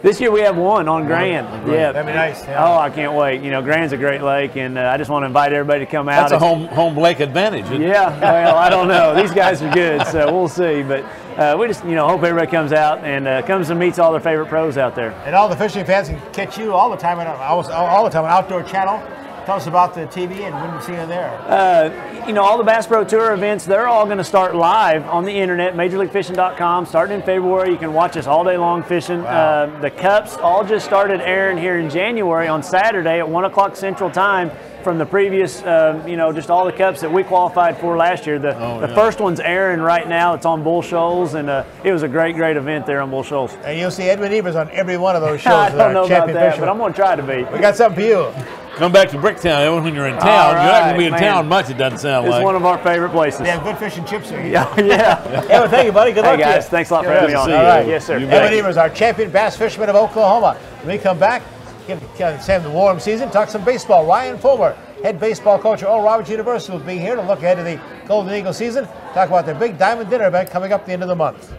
This year we have one on Grand. On Grand. Yeah, that'd be nice. Yeah. Oh, I can't wait. You know, Grand's a great lake, and uh, I just want to invite everybody to come out. That's a home home lake advantage. Isn't yeah. Well, I don't know. These guys are good, so we'll see. But uh, we just, you know, hope everybody comes out and uh, comes and meets all their favorite pros out there. And all the fishing fans can catch you all the time. On, all, all the time on Outdoor Channel. Tell us about the T V and when we see you there. Uh, you know, all the Bass Pro Tour events, they're all going to start live on the internet, major league fishing dot com, starting in February. You can watch us all day long fishing. Wow. Uh, the Cups all just started airing here in January on Saturday at one o'clock Central Time from the previous, uh, you know, just all the Cups that we qualified for last year. The, oh, the yeah. first one's airing right now. It's on Bull Shoals, and uh, it was a great, great event there on Bull Shoals. And you'll see Edwin Evers on every one of those shows. I don't know about that, but I'm going to try to be. We got something for you. Come back to Bricktown when you're in town. Right, you're not going to be in man. town much, it doesn't sound it's like. It's one of our favorite places. They have good fish and chips here. Yeah. yeah. Edwin, thank you, buddy. Good hey luck guys, to you. Thanks a lot Good for having me on. All right. Yes, sir. Edwin Evers, our champion bass fisherman of Oklahoma. When we come back, give Sam the warm season, talk some baseball. Ryan Folmar, head baseball coach at Oral Roberts University, will be here to look ahead to the Golden Eagle season, talk about their big Diamond Dinner event coming up at the end of the month.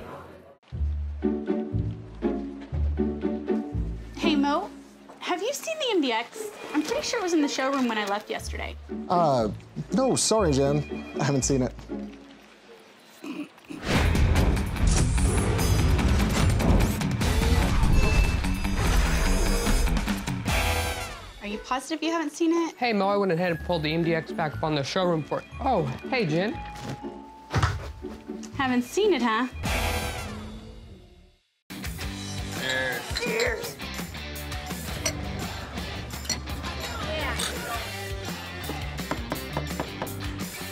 Hey, Mo, have you seen the M D X? I'm pretty sure it was in the showroom when I left yesterday. Uh, no, sorry, Jen. I haven't seen it. Are you positive you haven't seen it? Hey, Mo, I went ahead and pulled the M D X back up on the showroom for it. Oh, hey, Jen. Haven't seen it, huh? Cheers. Cheers.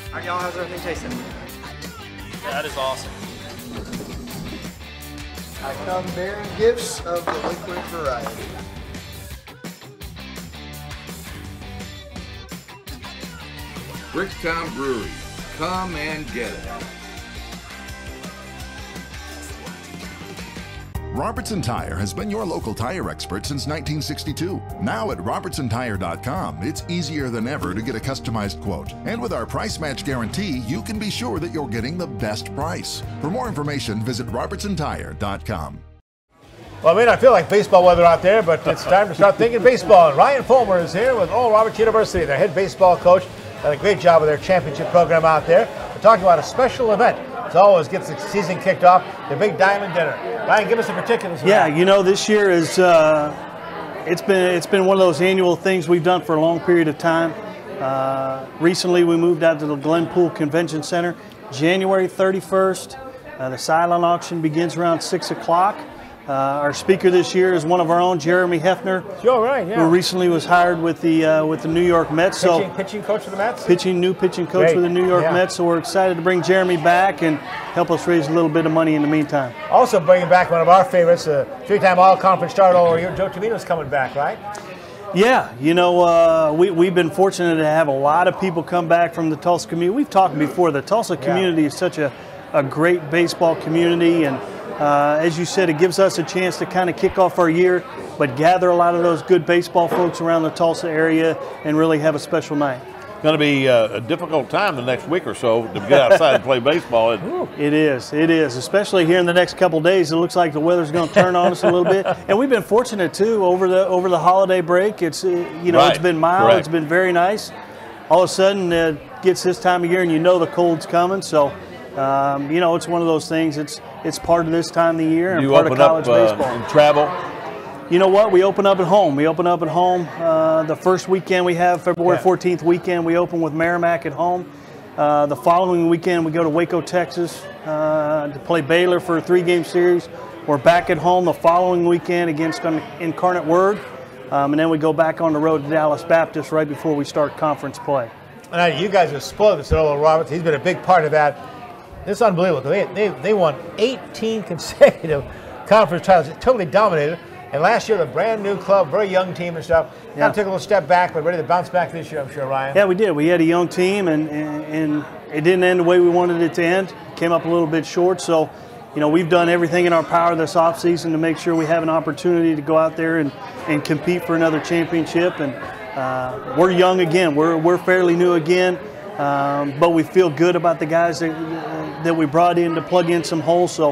All right, y'all, how's everything tasting? That is awesome. I come bearing gifts of the liquid variety. Bricktown Brewery, come and get it. Robertson Tire has been your local tire expert since nineteen sixty-two. Now at robertson tire dot com, it's easier than ever to get a customized quote. And with our price match guarantee, you can be sure that you're getting the best price. For more information, visit robertson tire dot com. Well, it may not feel like baseball weather out there, but it's time to start thinking baseball. And Ryan Folmar is here with Oral Roberts University, their head baseball coach. Done a great job with their championship program out there. We're talking about a special event. As always, gets the season kicked off, the Big Diamond Dinner. Ryan, give us the particulars. Yeah, you know, this year is uh, it's been it's been one of those annual things we've done for a long period of time. Uh, recently, we moved out to the Glenpool Convention Center, January thirty-first. Uh, the silent auction begins around six o'clock. Uh, our speaker this year is one of our own, Jeremy Hefner, sure, right, yeah. who recently was hired with the uh, with the New York Mets. Pitching, so pitching coach for the Mets. Pitching new pitching coach Great. for the New York yeah. Mets. So we're excited to bring Jeremy back and help us raise a little bit of money in the meantime. Also bringing back one of our favorites, a uh, three-time All-Conference starter over here, Joe Tomino's coming back, right? Yeah, you know, uh, we we've been fortunate to have a lot of people come back from the Tulsa community. We've talked before. The Tulsa community yeah. is such a a great baseball community and. Uh, as you said, it gives us a chance to kind of kick off our year, but gather a lot of those good baseball folks around the Tulsa area and really have a special night. It's going to be uh, a difficult time the next week or so to get outside and play baseball. Isn't it? It is. It is, especially here in the next couple of days. It looks like the weather's going to turn on us a little bit, and we've been fortunate too over the over the holiday break. It's you know right. it's been mild. Correct. It's been very nice. All of a sudden, it uh, gets this time of year, and you know the cold's coming. So. Um, you know, it's one of those things. It's it's part of this time of the year and you part open of college up, baseball. Uh, and travel. You know what? We open up at home. We open up at home. Uh, the first weekend we have, February fourteenth weekend, we open with Merrimack at home. Uh, the following weekend we go to Waco, Texas, uh, to play Baylor for a three-game series. We're back at home the following weekend against Incarnate Word. Um, and then we go back on the road to Dallas Baptist right before we start conference play. And I, you guys have spoiled this, Oral Roberts. He's been a big part of that. It's unbelievable. They, they, they won eighteen consecutive conference titles. It totally dominated. And last year, the brand new club, very young team and stuff. Kind yeah. of took a little step back, but ready to bounce back this year, I'm sure, Ryan. Yeah, we did. We had a young team, and, and, and it didn't end the way we wanted it to end. Came up a little bit short. So, you know, we've done everything in our power this offseason to make sure we have an opportunity to go out there and, and compete for another championship. And uh, we're young again. We're, we're fairly new again. Um, but we feel good about the guys that, that we brought in to plug in some holes. So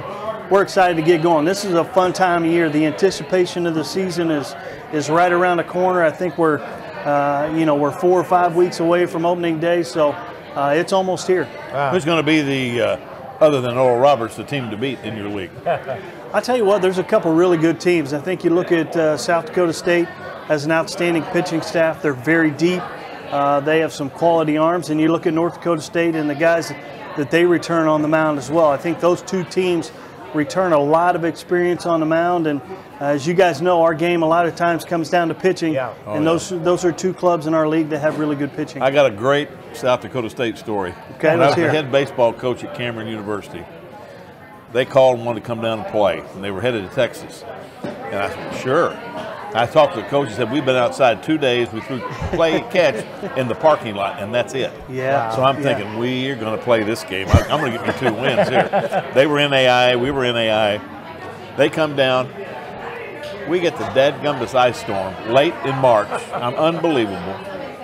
we're excited to get going. This is a fun time of year. The anticipation of the season is is right around the corner. I think we're, uh, you know, we're four or five weeks away from opening day, so uh, it's almost here. Wow. Who's going to be the, uh, other than Oral Roberts, the team to beat in your league? I tell you what, there's a couple really good teams. I think you look at uh, South Dakota State as an outstanding pitching staff. They're very deep. Uh, they have some quality arms, and you look at North Dakota State and the guys that they return on the mound as well. I think those two teams return a lot of experience on the mound, and uh, as you guys know, our game a lot of times comes down to pitching, yeah. oh, and yeah. those those are two clubs in our league that have really good pitching. I got a great South Dakota State story. Okay, when I was the head baseball coach at Cameron University, they called and wanted to come down and play, and they were headed to Texas, and I said, sure. I talked to the coach and said, we've been outside two days. We threw play catch in the parking lot, and that's it. Yeah. Wow. So I'm thinking, yeah. we're going to play this game. I'm going to get me two wins here. They were N A I. We were N A I. They come down. We get the dadgumbus ice storm late in March. I'm unbelievable.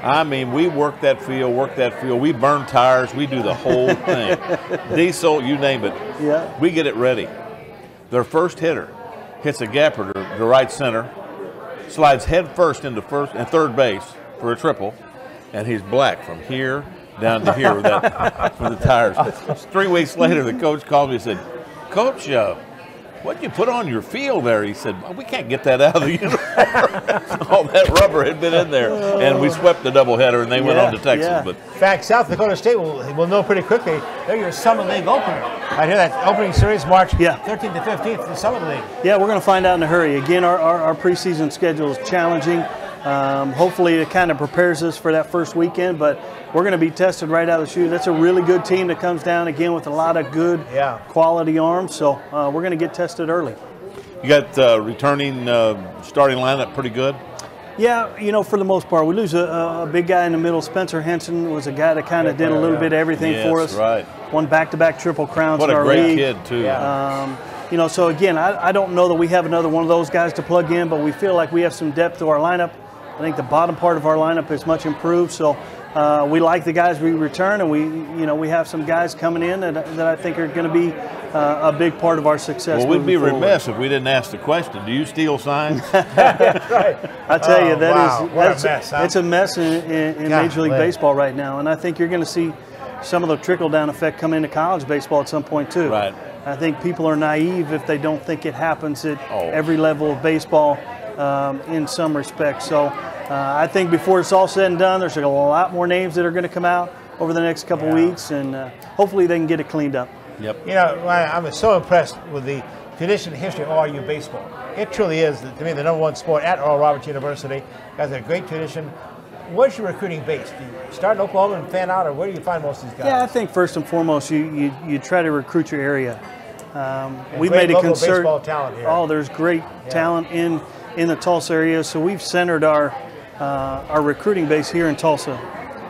I mean, we work that field, work that field. We burn tires. We do the whole thing. Diesel, you name it. Yeah. We get it ready. Their first hitter hits a gapper to right center. Slides head first into first and third base for a triple, and he's black from here down to here with that with the tires. Three weeks later, the coach called me and said, "Coach, uh, what'd you put on your field there?" He said, well, "We can't get that out of the uniform. All that rubber had been in there, and we swept the doubleheader, and they yeah, went on to Texas." Yeah. But in fact, South Dakota State will will know pretty quickly. They're your summer league opener. I hear that opening series March yeah. thirteenth to fifteenth in the summer league. Yeah, we're going to find out in a hurry. Again, our our, our preseason schedule is challenging. Um, hopefully, it kind of prepares us for that first weekend, but we're going to be tested right out of the chute. That's a really good team that comes down, again, with a lot of good yeah. quality arms, so uh, we're going to get tested early. You got uh, returning uh, starting lineup pretty good? Yeah, you know, for the most part. We lose a, a big guy in the middle. Spencer Henson was a guy that kind of yeah, did a little yeah. bit of everything yes, for us. Right. Won back-to-back triple crowns in our league. What a great kid, too. Yeah. Um, you know, so, again, I, I don't know that we have another one of those guys to plug in, but we feel like we have some depth to our lineup. I think the bottom part of our lineup is much improved, so uh, we like the guys we return, and we, you know, we have some guys coming in that, that I think are going to be uh, a big part of our success. Well, we'd be forward. Remiss if we didn't ask the question. Do you steal signs? That's right. I tell oh, you, that wow. is what that's a mess. Huh? It's a mess in, in, in Major League Baseball right now, and I think you're going to see some of the trickle-down effect come into college baseball at some point too. Right. I think people are naive if they don't think it happens at oh. every level of baseball. Um, in some respects. So uh, I think before it's all said and done, there's a lot more names that are going to come out over the next couple yeah. weeks, and uh, hopefully they can get it cleaned up. Yep. You know, Ryan, I'm so impressed with the tradition and history of R U baseball. It truly is, to me, the number one sport at Oral Roberts University. Guys have a great tradition. Where's your recruiting base? Do you start in Oklahoma and fan out, or where do you find most of these guys? Yeah, I think first and foremost, you, you, you try to recruit your area. Um, we made a concern. Oh, there's great yeah. talent in in the Tulsa area, so we've centered our uh, our recruiting base here in Tulsa.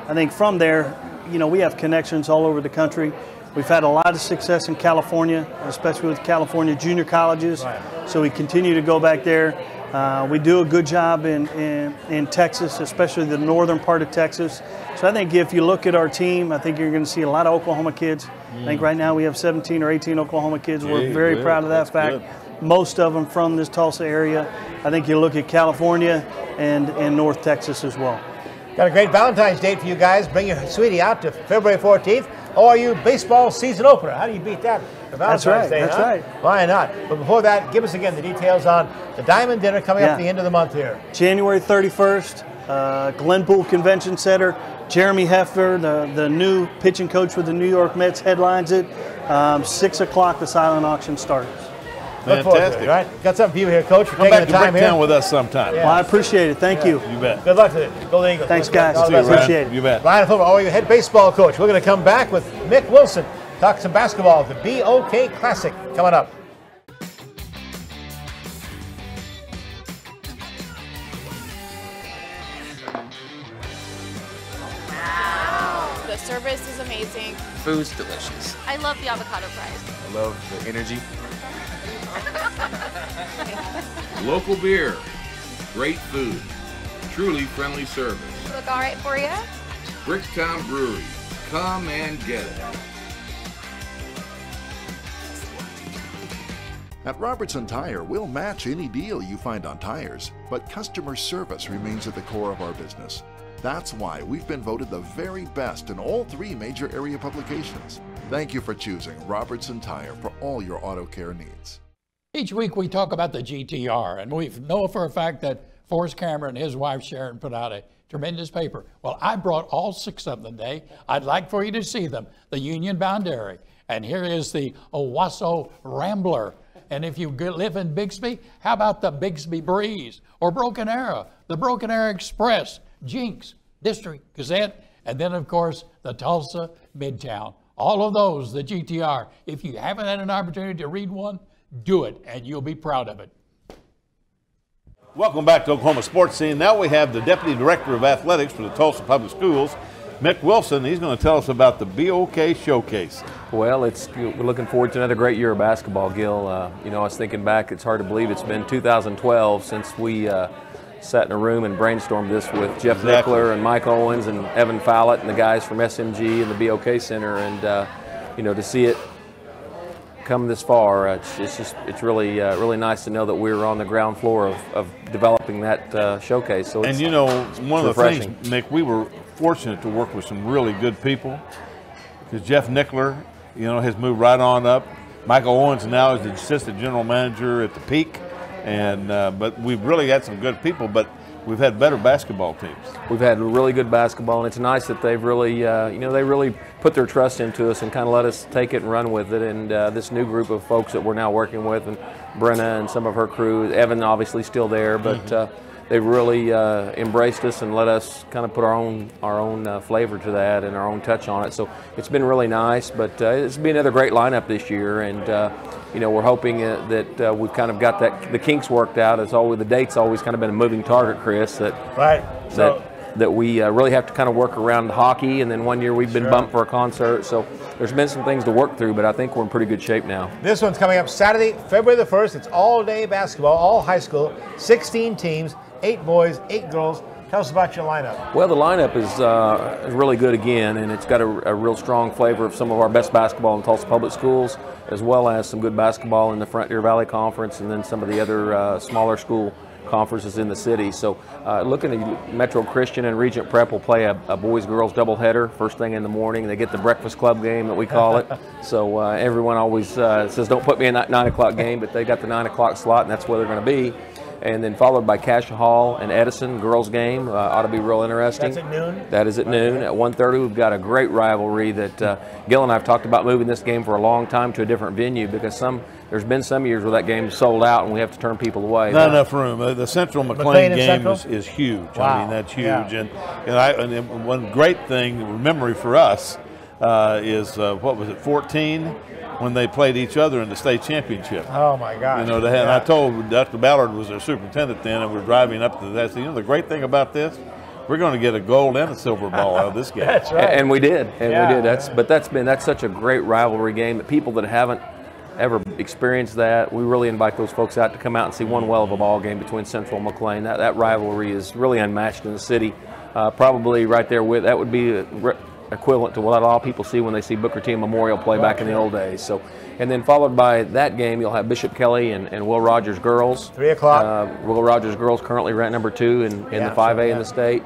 I think from there, you know, we have connections all over the country. We've had a lot of success in California, especially with California junior colleges, right. so we continue to go back there. Uh, we do a good job in, in, in Texas, especially the northern part of Texas. So I think if you look at our team, I think you're going to see a lot of Oklahoma kids. Mm. I think right now we have seventeen or eighteen Oklahoma kids. We're hey, very good. Proud of that That's fact. Good. Most of them from this Tulsa area. I think you look at California and, and North Texas as well. Got a great Valentine's Day for you guys. Bring your sweetie out to February fourteenth. O R U baseball season opener. How do you beat that? The Valentine's that's right, Day, that's huh? right. Why not? But before that, give us again the details on the Diamond Dinner coming yeah. up at the end of the month here. January thirty-first, uh, Glen Poole Convention Center. Jeremy Hefner, the, the new pitching coach with the New York Mets, headlines it. Um, six o'clock, the silent auction starts. Fantastic. Right? Got some people here, Coach, for Come taking the time here. Come back to Bricktown with us sometime. Yeah. Well, I appreciate it. Thank yeah. you. You bet. Good luck to it. Go to the Eagles. Thanks, guys. All you, appreciate it. You bet. Ryan Folmar, our head baseball coach. We're going to come back with Mick Wilson, talk some basketball, the B O K Classic coming up. Service is amazing. Food's delicious. I love the avocado fries. I love the energy. Local beer, great food, truly friendly service. Look all right for you? Bricktown Brewery. Come and get it. At Robertson Tire, we'll match any deal you find on tires, but customer service remains at the core of our business. That's why we've been voted the very best in all three major area publications. Thank you for choosing Robertson Tire for all your auto care needs. Each week we talk about the G T R, and we know for a fact that Forrest Cameron and his wife Sharon put out a tremendous paper. Well, I brought all six of them today. I'd like for you to see them. The Union Boundary, and here is the Owasso Rambler. And if you live in Bixby, how about the Bixby Breeze, or Broken Arrow, the Broken Arrow Express, Jinx, District Gazette, and then of course the Tulsa Midtown. All of those, the G T R. If you haven't had an opportunity to read one, do it, and you'll be proud of it. Welcome back to Oklahoma Sports Scene. Now we have the Deputy Director of Athletics for the Tulsa Public Schools, Mick Wilson. He's going to tell us about the B O K Showcase. Well, it's, we're looking forward to another great year of basketball, Gil. Uh, you know, I was thinking back, it's hard to believe it's been two thousand twelve since we uh, sat in a room and brainstormed this with Jeff exactly. Nickler and Mike Owens and Evan Follett and the guys from S M G and the B O K Center, and uh, you know, to see it come this far, uh, it's, it's just it's really uh, really nice to know that we were on the ground floor of, of developing that uh, showcase. So it's, and you know, one of refreshing. the things, Mick, we were fortunate to work with some really good people, because Jeff Nickler, you know, has moved right on up. Michael Owens now is the assistant general manager at the Peak. And uh, but we've really had some good people, but we've had better basketball teams. We've had really good basketball, and it's nice that they've really, uh, you know, they really put their trust into us and kind of let us take it and run with it. And uh, this new group of folks that we're now working with, and Brenna and some of her crew, Evan obviously still there, but mm-hmm. uh, they've really uh, embraced us and let us kind of put our own our own uh, flavor to that and our own touch on it. So it's been really nice, but uh, it's been another great lineup this year, and. Uh, You know, we're hoping uh, that uh, we've kind of got that the kinks worked out. It's always the date's always kind of been a moving target, Chris. That right. That so. that we uh, really have to kind of work around hockey, and then one year we've been sure. bumped for a concert. So there's been some things to work through, but I think we're in pretty good shape now. This one's coming up Saturday, February the first. It's all-day basketball, all high school, sixteen teams, eight boys, eight girls. Tell us about your lineup. Well, the lineup is uh, really good again, and it's got a, a real strong flavor of some of our best basketball in Tulsa Public Schools, as well as some good basketball in the Frontier Valley Conference and then some of the other uh, smaller school conferences in the city. So uh, looking at Metro Christian and Regent Prep will play a, a boys-girls doubleheader first thing in the morning. They get the breakfast club game that we call it. So uh, everyone always uh, says, don't put me in that nine o'clock game, but they got the nine o'clock slot, and that's where they're going to be. And then followed by Cash Hall and Edison girls game. Uh, ought to be real interesting. That's at noon? That is at noon. At one thirty, we've got a great rivalry that uh, Gil and I have talked about moving this game for a long time to a different venue, because some there's been some years where that game's sold out and we have to turn people away. Not but, enough room. Uh, the Central McLean, McLean game Central? Is, is huge. Wow. I mean, that's huge. Yeah. And, and, I, and one great thing, memory for us, uh, is, uh, what was it, fourteen? When they played each other in the state championship. Oh my gosh. You know, they had, yeah. I told Doctor Ballard was their superintendent then, and we're driving up to that. So, you know, the great thing about this, we're going to get a gold and a silver ball out of this game. That's right. And we did, and yeah. we did. That's but that's been that's such a great rivalry game that people that haven't ever experienced that, we really invite those folks out to come out and see one well of a ball game between Central and McLean. That that rivalry is really unmatched in the city. Uh, probably right there with that would be. A, equivalent to what a lot of people see when they see Booker T Memorial play back in the old days. So, and then followed by that game, you'll have Bishop Kelly and, and Will Rogers girls. Three o'clock. Uh, Will Rogers girls currently ranked number two in, in yeah, the five A so, yeah. in the state.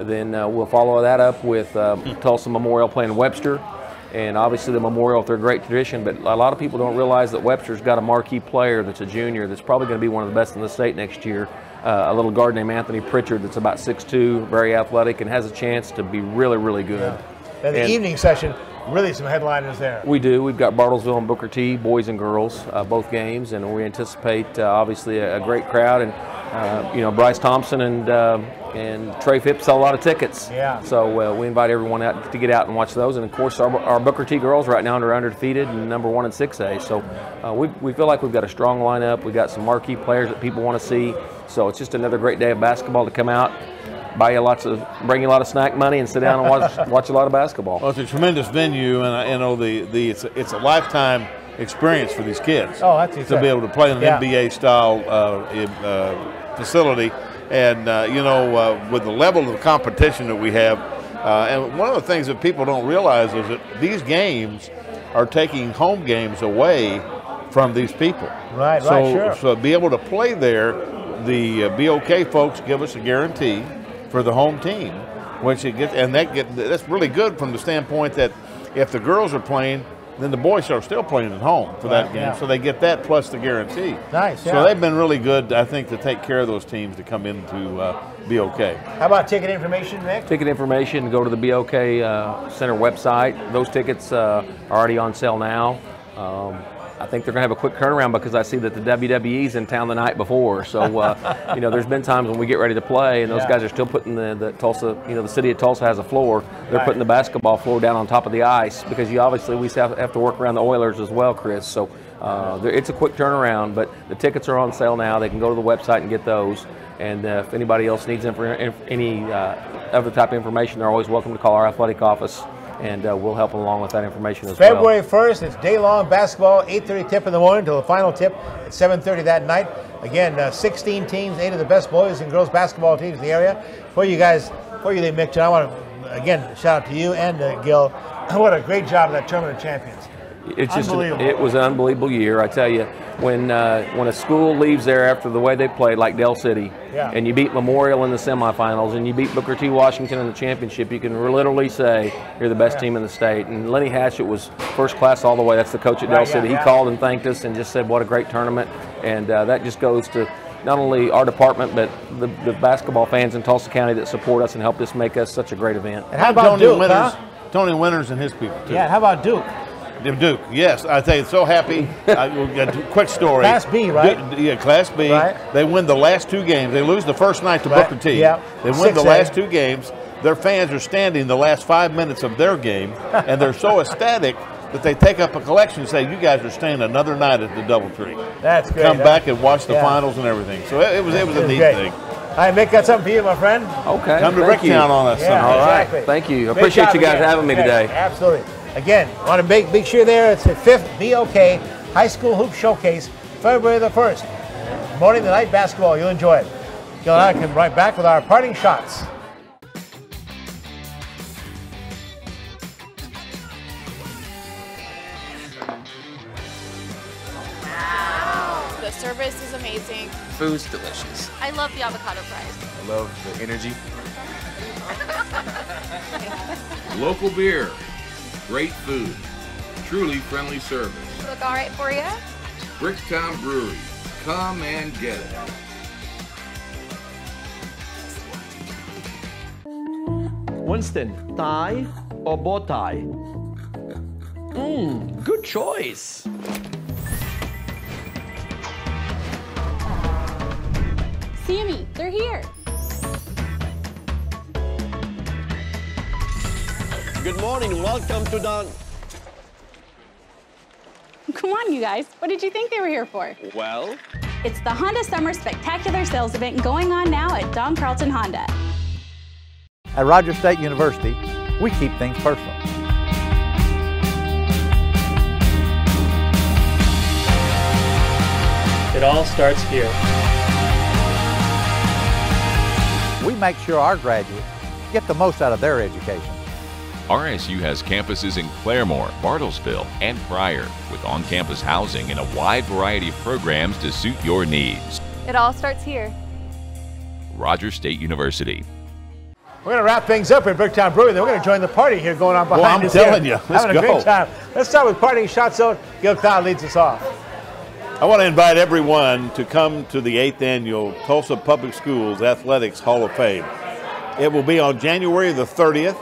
Then uh, we'll follow that up with um, Tulsa Memorial playing Webster. And obviously the Memorial, with their great tradition, but a lot of people don't realize that Webster's got a marquee player that's a junior that's probably going to be one of the best in the state next year, uh, a little guard named Anthony Pritchard that's about six two, very athletic, and has a chance to be really, really good. Yeah. And the and evening session, really some headliners there. We do. We've got Bartlesville and Booker T, boys and girls, uh, both games, and we anticipate uh, obviously a, a great crowd. And uh, you know, Bryce Thompson and uh, and Trey Phipps sell a lot of tickets. Yeah. So uh, we invite everyone out to get out and watch those. And of course, our, our Booker T girls right now are undefeated and number one in six A. So uh, we we feel like we've got a strong lineup. We've got some marquee players that people want to see. So it's just another great day of basketball to come out. Buy you lots of, bring you a lot of snack money, and sit down and watch watch a lot of basketball. Well, it's a tremendous venue, and I, you know the the it's a, it's a lifetime experience for these kids. Oh, that's exactly. To be able to play in an yeah. N B A style uh, uh, facility, and uh, you know uh, with the level of competition that we have, uh, and one of the things that people don't realize is that these games are taking home games away from these people. Right, so, right, sure. So be able to play there, the uh, B O K folks give us a guarantee for the home team, which it gets, and that get, that's really good from the standpoint that if the girls are playing, then the boys are still playing at home for that right, game, yeah. so they get that plus the guarantee. Nice. Yeah. So they've been really good, I think, to take care of those teams to come in to uh, B O K. How about ticket information, Nick? Ticket information, go to the B O K uh, Center website. Those tickets uh, are already on sale now. Um, I think they're going to have a quick turnaround because I see that the W W E's in town the night before. So, uh, you know, there's been times when we get ready to play and those yeah. guys are still putting the, the Tulsa, you know, the city of Tulsa has a floor. They're right. putting the basketball floor down on top of the ice because you obviously we have to work around the Oilers as well, Chris. So uh, it's a quick turnaround, but the tickets are on sale now. They can go to the website and get those. And uh, if anybody else needs inf inf any uh, other type of information, they're always welcome to call our athletic office. And uh, we'll help along with that information as well. February first, it's day-long basketball, eight thirty tip in the morning until the final tip at seven thirty that night. Again, uh, sixteen teams, eight of the best boys and girls basketball teams in the area. For you guys, for you, Mick, John, I want to, again, shout out to you and uh, Gil. What a great job of that Tournament of Champions. It's just a, it was an unbelievable year, I tell you. When uh, when a school leaves there after the way they played, like Dell City, yeah. and you beat Memorial in the semifinals, and you beat Booker T. Washington in the championship, you can literally say you're the best yeah. team in the state. And Lenny Hatchett was first class all the way. That's the coach at right, Dell City. Yeah, he yeah. called and thanked us and just said, what a great tournament. And uh, that just goes to not only our department, but the, the basketball fans in Tulsa County that support us and helped us make us such a great event. And how about Tony Duke, Winters, huh? Tony Winters and his people, too. Yeah, how about Duke? Duke, yes, I tell you, so happy. I, quick story. Class B, right? Duke, yeah, Class B. Right. They win the last two games. They lose the first night to right. Booker T. Yep. They win Six the eight. last two games. Their fans are standing the last five minutes of their game, and they're so ecstatic that they take up a collection and say, you guys are staying another night at the DoubleTree. That's great. Come back and watch the yeah. finals and everything. So it, it was it was a neat great. thing. All right, Mick, got something for you, my friend. Okay. Come to Bricktown on us. Yeah, All right. Exactly. Thank you. I appreciate you guys again. having me today. Absolutely. Again, want to make, make sure there, it's the fifth B O K High School Hoop Showcase, February the first. Morning to night basketball, you'll enjoy it. Gil and I can right back with our parting shots. Wow. The service is amazing. Food's delicious. I love the avocado fries. I love the energy. Local beer. Great food, truly friendly service. Look all right for you? Bricktown Brewery, come and get it. Winston, tie or bow tie? Mmm, good choice. Sammy, they're here. Good morning, welcome to Don. Come on, you guys. What did you think they were here for? Well? It's the Honda Summer Spectacular Sales Event going on now at Don Carlton Honda. At Rogers State University, we keep things personal. It all starts here. We make sure our graduates get the most out of their education. R S U has campuses in Claremore, Bartlesville, and Pryor, with on-campus housing and a wide variety of programs to suit your needs. It all starts here. Rogers State University. We're going to wrap things up at Bricktown Brewery. Then we're going to join the party here going on behind well, I'm us. I'm telling here. you, let's Having go. a great time. Let's start with parting shots. So Gil Cloud leads us off. I want to invite everyone to come to the eighth annual Tulsa Public Schools Athletics Hall of Fame. It will be on January the thirtieth.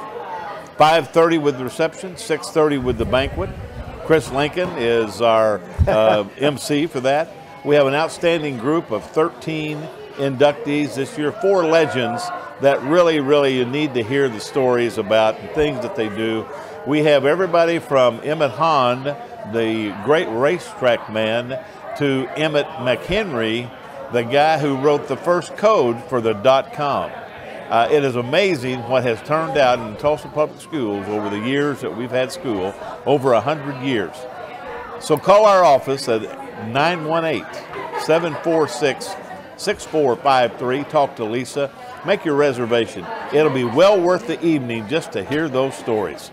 five thirty with the reception, six thirty with the banquet. Chris Lincoln is our uh, M C for that. We have an outstanding group of thirteen inductees this year, four legends that really, really you need to hear the stories about and things that they do. We have everybody from Emmett Hahn, the great racetrack man, to Emmett McHenry, the guy who wrote the first code for the dot-com. Uh, it is amazing what has turned out in Tulsa Public Schools over the years that we've had school, over one hundred years. So call our office at nine one eight, seven four six, six four five three. Talk to Lisa. Make your reservation. It'll be well worth the evening just to hear those stories.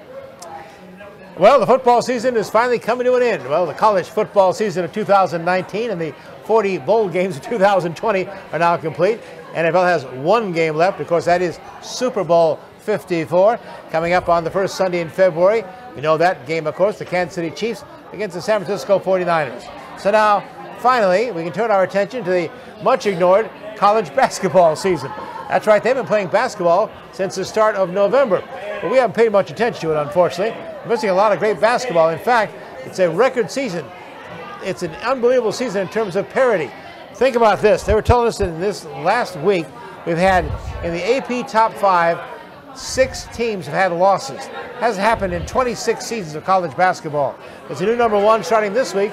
Well, the football season is finally coming to an end. Well, the college football season of two thousand nineteen and the forty bowl games of two thousand twenty are now complete. N F L has one game left. Of course, that is Super Bowl fifty-four, coming up on the first Sunday in February. You know that game, of course, the Kansas City Chiefs against the San Francisco forty-niners. So now, finally, we can turn our attention to the much-ignored college basketball season. That's right, they've been playing basketball since the start of November. But we haven't paid much attention to it, unfortunately. We're missing a lot of great basketball. In fact, it's a record season. It's an unbelievable season in terms of parity. Think about this. They were telling us that in this last week, we've had, in the A P Top five, six teams have had losses. Hasn't happened in twenty-six seasons of college basketball. There's a new number one starting this week,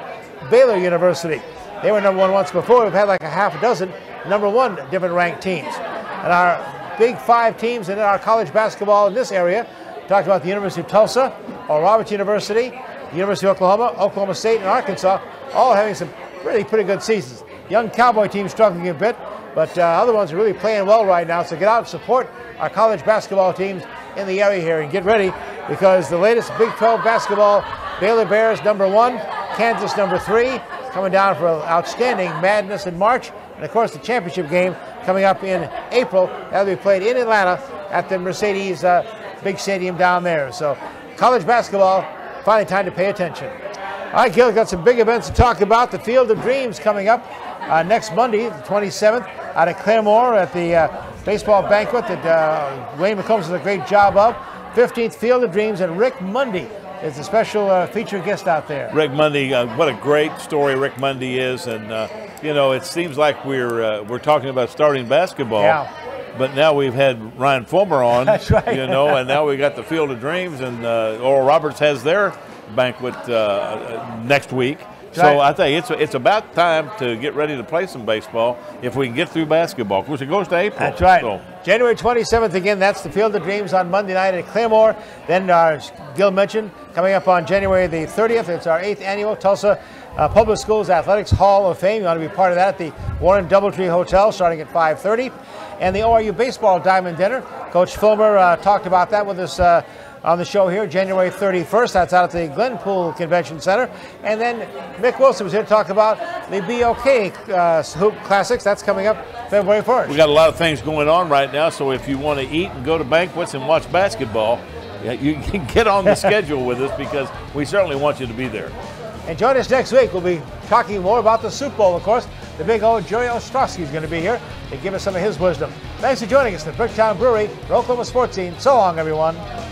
Baylor University. They were number one once before. We've had like a half a dozen number one different ranked teams. And our Big Five teams and our college basketball in this area, talked about the University of Tulsa, Oral Roberts University, the University of Oklahoma, Oklahoma State, and Arkansas, all having some really pretty good seasons. Young Cowboy team struggling a bit, but uh, other ones are really playing well right now. So get out and support our college basketball teams in the area here and get ready, because the latest Big twelve basketball, Baylor Bears number one, Kansas number three, coming down for an outstanding madness in March. And of course, the championship game coming up in April. That'll be played in Atlanta at the Mercedes uh, big stadium down there. So college basketball, finally time to pay attention. All right, Gil, got some big events to talk about. The Field of Dreams coming up uh, next Monday, the twenty-seventh, out of Claremore at the uh, baseball banquet that uh, Wayne McCombs does a great job of. fifteenth Field of Dreams, and Rick Mundy is a special uh, featured guest out there. Rick Mundy, uh, what a great story Rick Mundy is, and uh, you know, it seems like we're uh, we're talking about starting basketball, yeah. But now we've had Ryan Folmar on, that's right. You know, and now we got the Field of Dreams, and uh, Oral Roberts has their banquet uh, next week. That's so right. I think it's it's about time to get ready to play some baseball if we can get through basketball. Of course, it goes to April. That's right. So. January twenty-seventh again. That's the Field of Dreams on Monday night at Claremore. Then, uh, Gil mentioned, coming up on January the thirtieth, it's our eighth annual Tulsa Uh, Public Schools Athletics Hall of Fame. You want to be part of that at the Warren Doubletree Hotel starting at five thirty. And the O R U Baseball Diamond Dinner. Coach Fulmer uh, talked about that with us uh, on the show here, January thirty-first. That's out at the Glenpool Convention Center. And then Mick Wilson was here to talk about the B O K uh, Hoop Classics. That's coming up February first. We got a lot of things going on right now, so if you want to eat and go to banquets and watch basketball, you can get on the schedule with us, because we certainly want you to be there. And join us next week. We'll be talking more about the Super Bowl, of course. The big old Jerry Ostrowski is going to be here to give us some of his wisdom. Thanks for joining us at Bricktown Brewery, Oklahoma Sports Scene. So long, everyone.